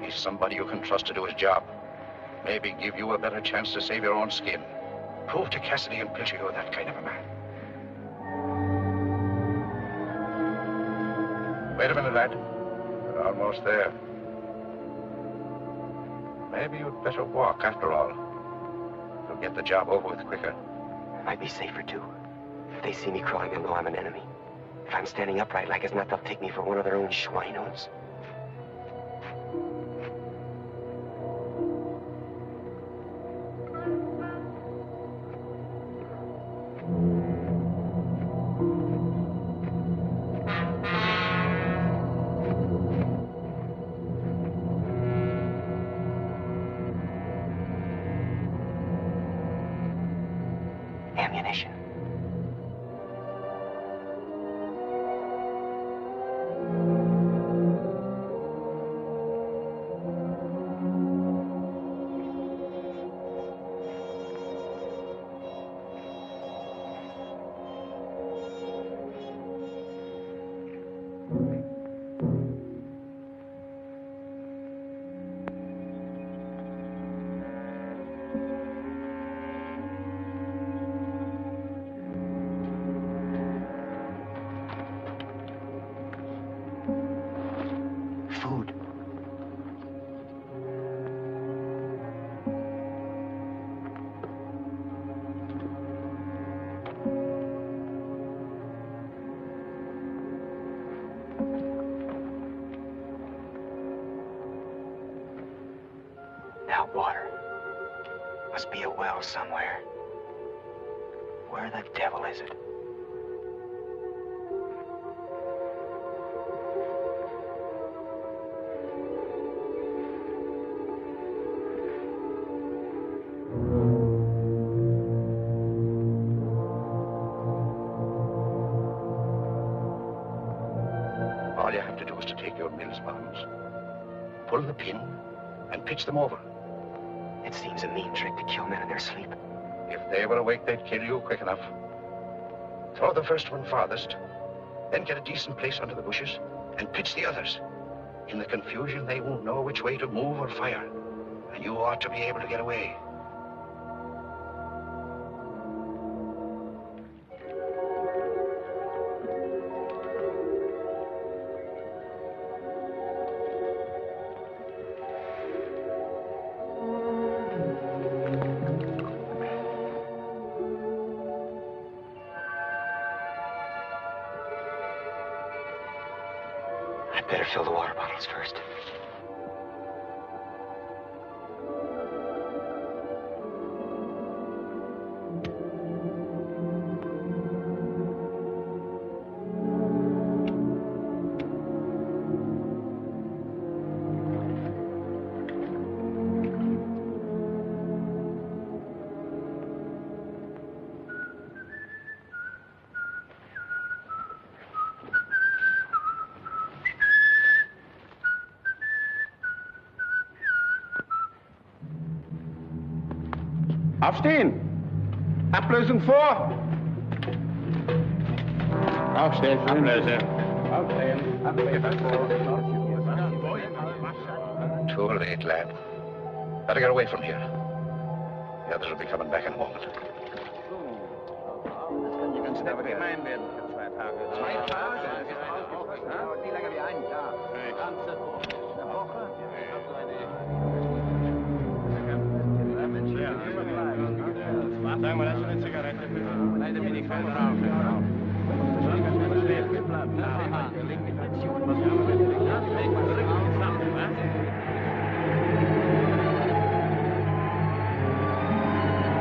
He's somebody you can trust to do his job. Maybe give you a better chance to save your own skin. Prove to Cassidy and Pilcher you're that kind of a man. Wait a minute, lad. We're almost there. Maybe you'd better walk after all. You'll get the job over with quicker. Might be safer, too. If they see me crawling, they'll know I'm an enemy. If I'm standing upright like as not, they'll take me for one of their own schwinos. Mills bombs. Pull the pin and pitch them over. It seems a mean trick to kill men in their sleep. If they were awake, they'd kill you quick enough. Throw the first one farthest, then get a decent place under the bushes and pitch the others. In the confusion, they won't know which way to move or fire, and you ought to be able to get away. Aufstehen! Ablösung vor! Aufstehen! Ablöse! Aufstehen! Ablösung vor! Too late, lad. Better get away from here. The others will be coming back in a moment.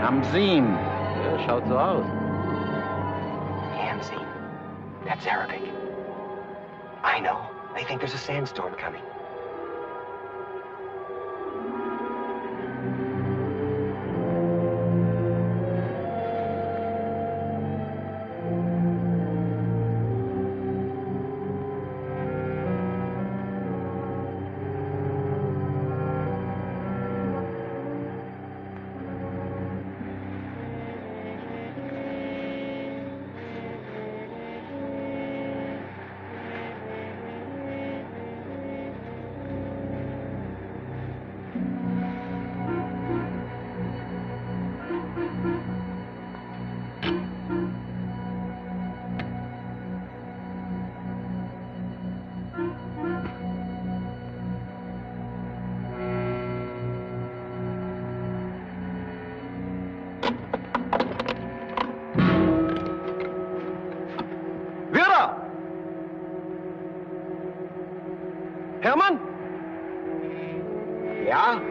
Hamzin. Ja, schaut so aus. Hamzin. That's Arabic. I know. They think there's a sandstorm coming. are.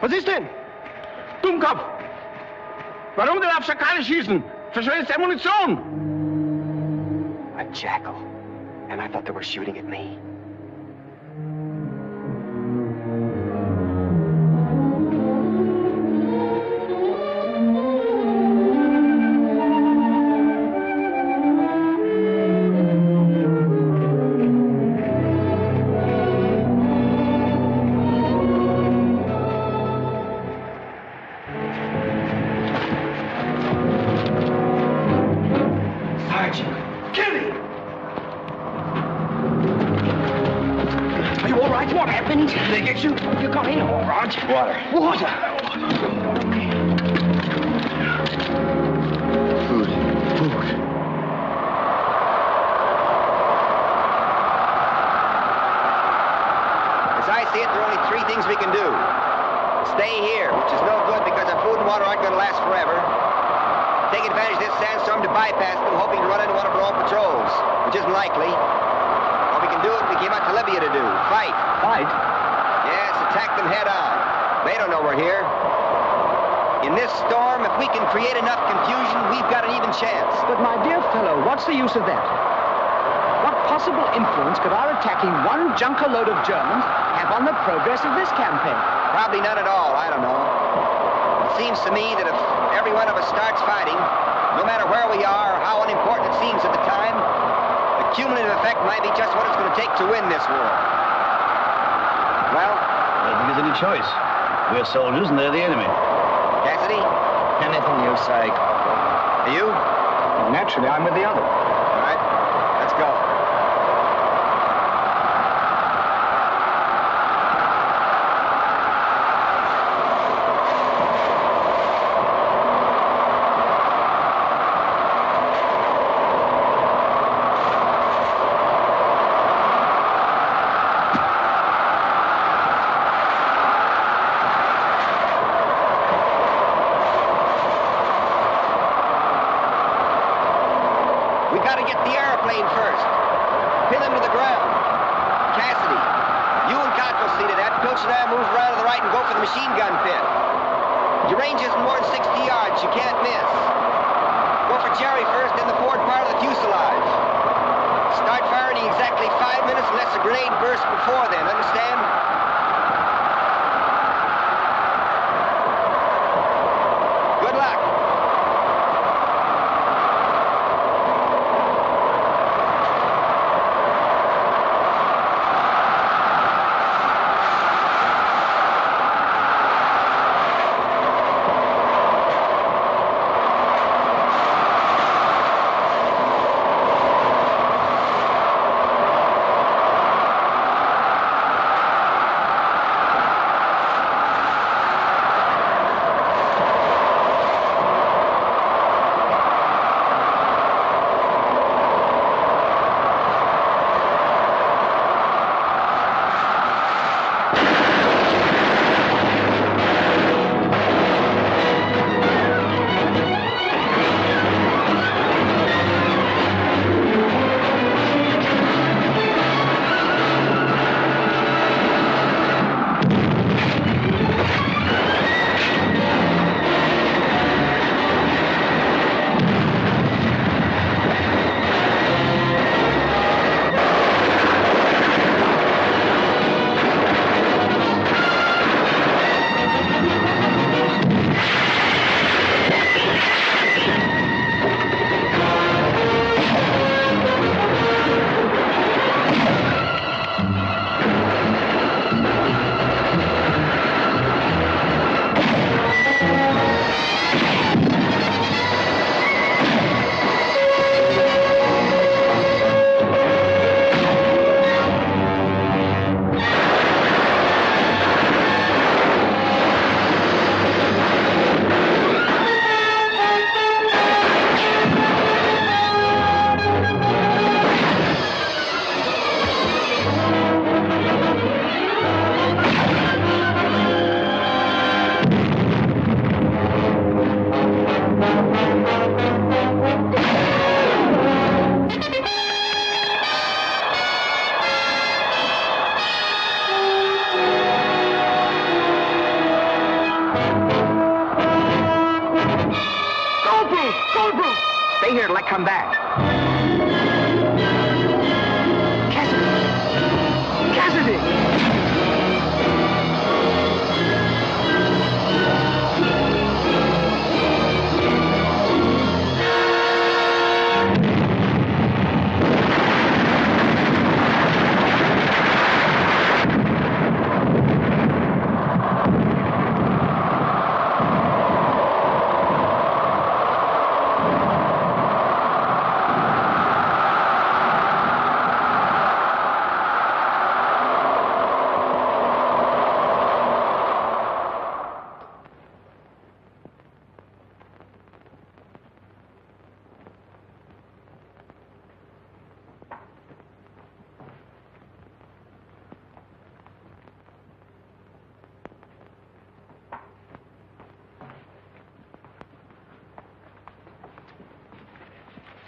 Was ist denn? Dummkopf! Warum denn auf Schakale schießen? Verschwendest Ammunition! A jackal. And I thought they were shooting at me. Soldiers, and they're the enemy. Cassidy? Anything you say, Corporal. Are you? Well, naturally, I'm with the other. All right. Let's go. Stay here till I come back. Cassidy! Cassidy!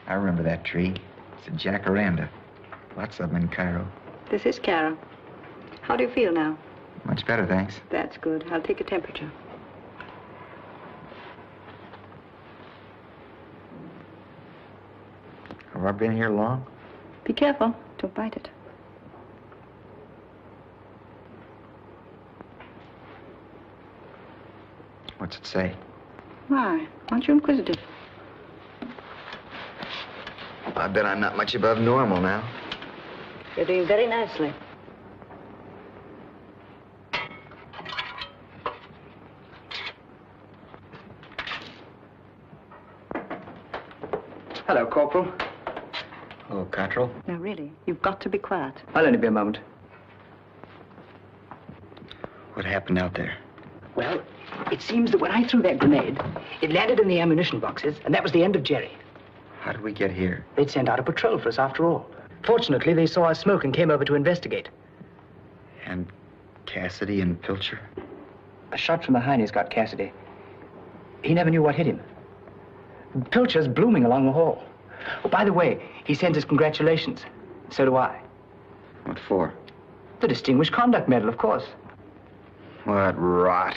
I remember that tree. It's a jacaranda. Lots of them in Cairo. This is Cairo. How do you feel now? Much better, thanks. That's good. I'll take a temperature. Have I been here long? Be careful. Don't bite it. What's it say? Why? Aren't you inquisitive? I bet I'm not much above normal now. You're doing very nicely. Hello, Corporal. Hello, Cottrell. No, really, you've got to be quiet. I'll only be a moment. What happened out there? Well, it seems that when I threw that grenade, it landed in the ammunition boxes, and that was the end of Jerry. How did we get here? They'd sent out a patrol for us after all. Fortunately, they saw us smoke and came over to investigate. And Cassidy and Pilcher? A shot from the Heine's got Cassidy. He never knew what hit him. Pilcher's blooming along the hall. Oh, by the way, he sends his congratulations. So do I. What for? The Distinguished Conduct Medal, of course. What rot.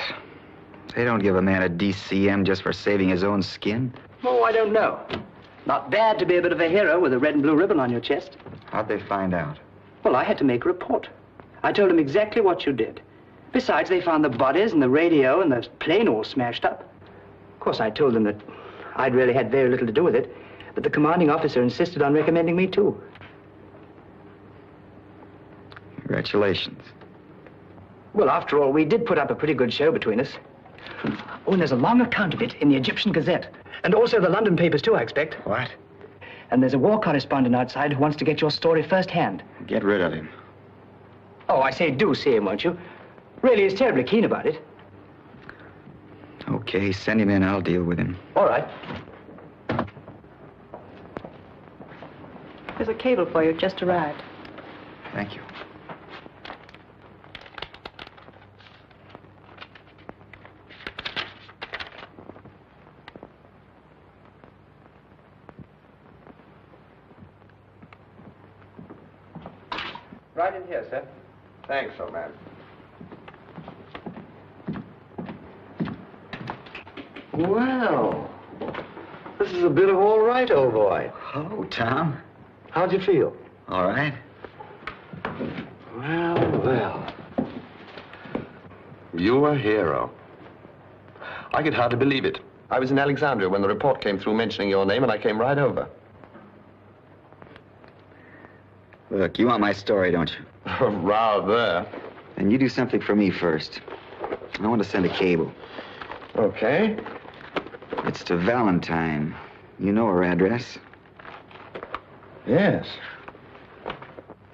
They don't give a man a D C M just for saving his own skin. Oh, I don't know. Not bad to be a bit of a hero with a red and blue ribbon on your chest. How'd they find out? Well, I had to make a report. I told them exactly what you did. Besides, they found the bodies and the radio and the plane all smashed up. Of course, I told them that I'd really had very little to do with it, but the commanding officer insisted on recommending me too. Congratulations. Well, after all, we did put up a pretty good show between us. Oh, and there's a long account of it in the Egyptian Gazette. And also the London papers, too, I expect. What? And there's a war correspondent outside who wants to get your story firsthand. Get rid of him. Oh, I say, do see him, won't you? Really, he's terribly keen about it. Okay, send him in. I'll deal with him. All right. There's a cable for you. Just arrived. Thank you. Right in here, sir. Thanks, old man. Well, this is a bit of all right, old boy. Hello, Tom. How'd you feel? All right. Well, well. You're a hero. I could hardly believe it. I was in Alexandria when the report came through mentioning your name, and I came right over. Look, you want my story, don't you? Rather. Then you do something for me first. I want to send a cable. Okay. It's to Valentine. You know her address? Yes.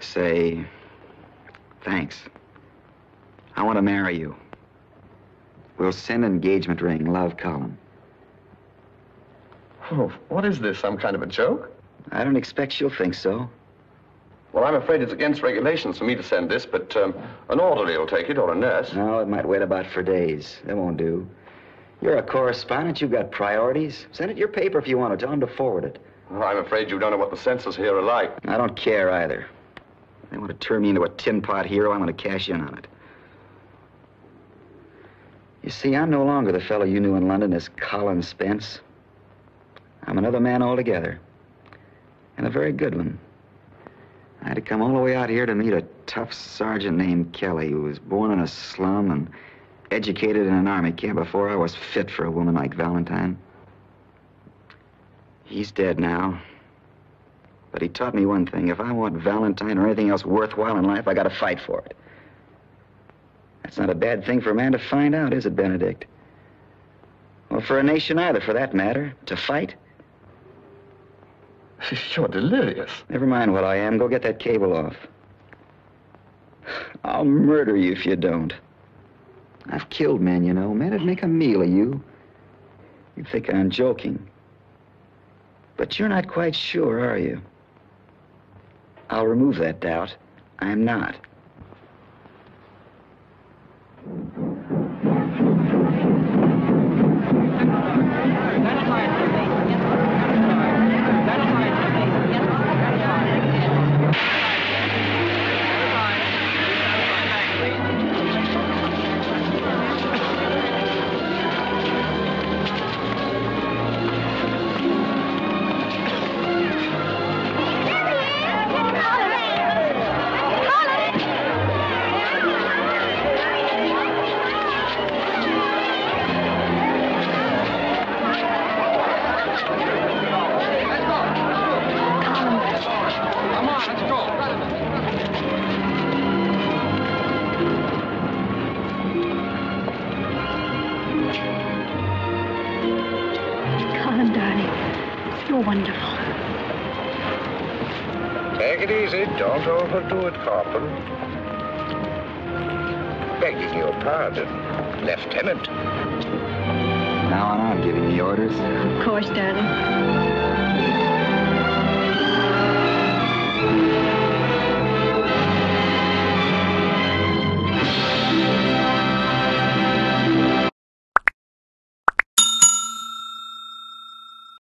Say, thanks. I want to marry you. We'll send an engagement ring, love, Colin. Oh, what is this, some kind of a joke? I don't expect she'll think so. Well, I'm afraid it's against regulations for me to send this, but um, an orderly will take it, or a nurse. No, it might wait about for days. That won't do. You're a correspondent. You've got priorities. Send it your paper if you want to. Tell them to forward it. Well, I'm afraid you don't know what the censors here are like. I don't care either. They want to turn me into a tin pot hero. I'm going to cash in on it. You see, I'm no longer the fellow you knew in London as Colin Spence. I'm another man altogether. And a very good one. I had to come all the way out here to meet a tough sergeant named Kelly who was born in a slum and educated in an army camp before I was fit for a woman like Valentine. He's dead now. But he taught me one thing. If I want Valentine or anything else worthwhile in life, I gotta fight for it. That's not a bad thing for a man to find out, is it, Benedict? Or for a nation either, for that matter. To fight. You're delirious. Never mind what I am. Go get that cable off. I'll murder you if you don't. I've killed men, you know. Men would make a meal of you. You'd think I'm joking. But you're not quite sure, are you? I'll remove that doubt. I'm not. Lieutenant. Now on, I'm giving the orders. Of course, darling.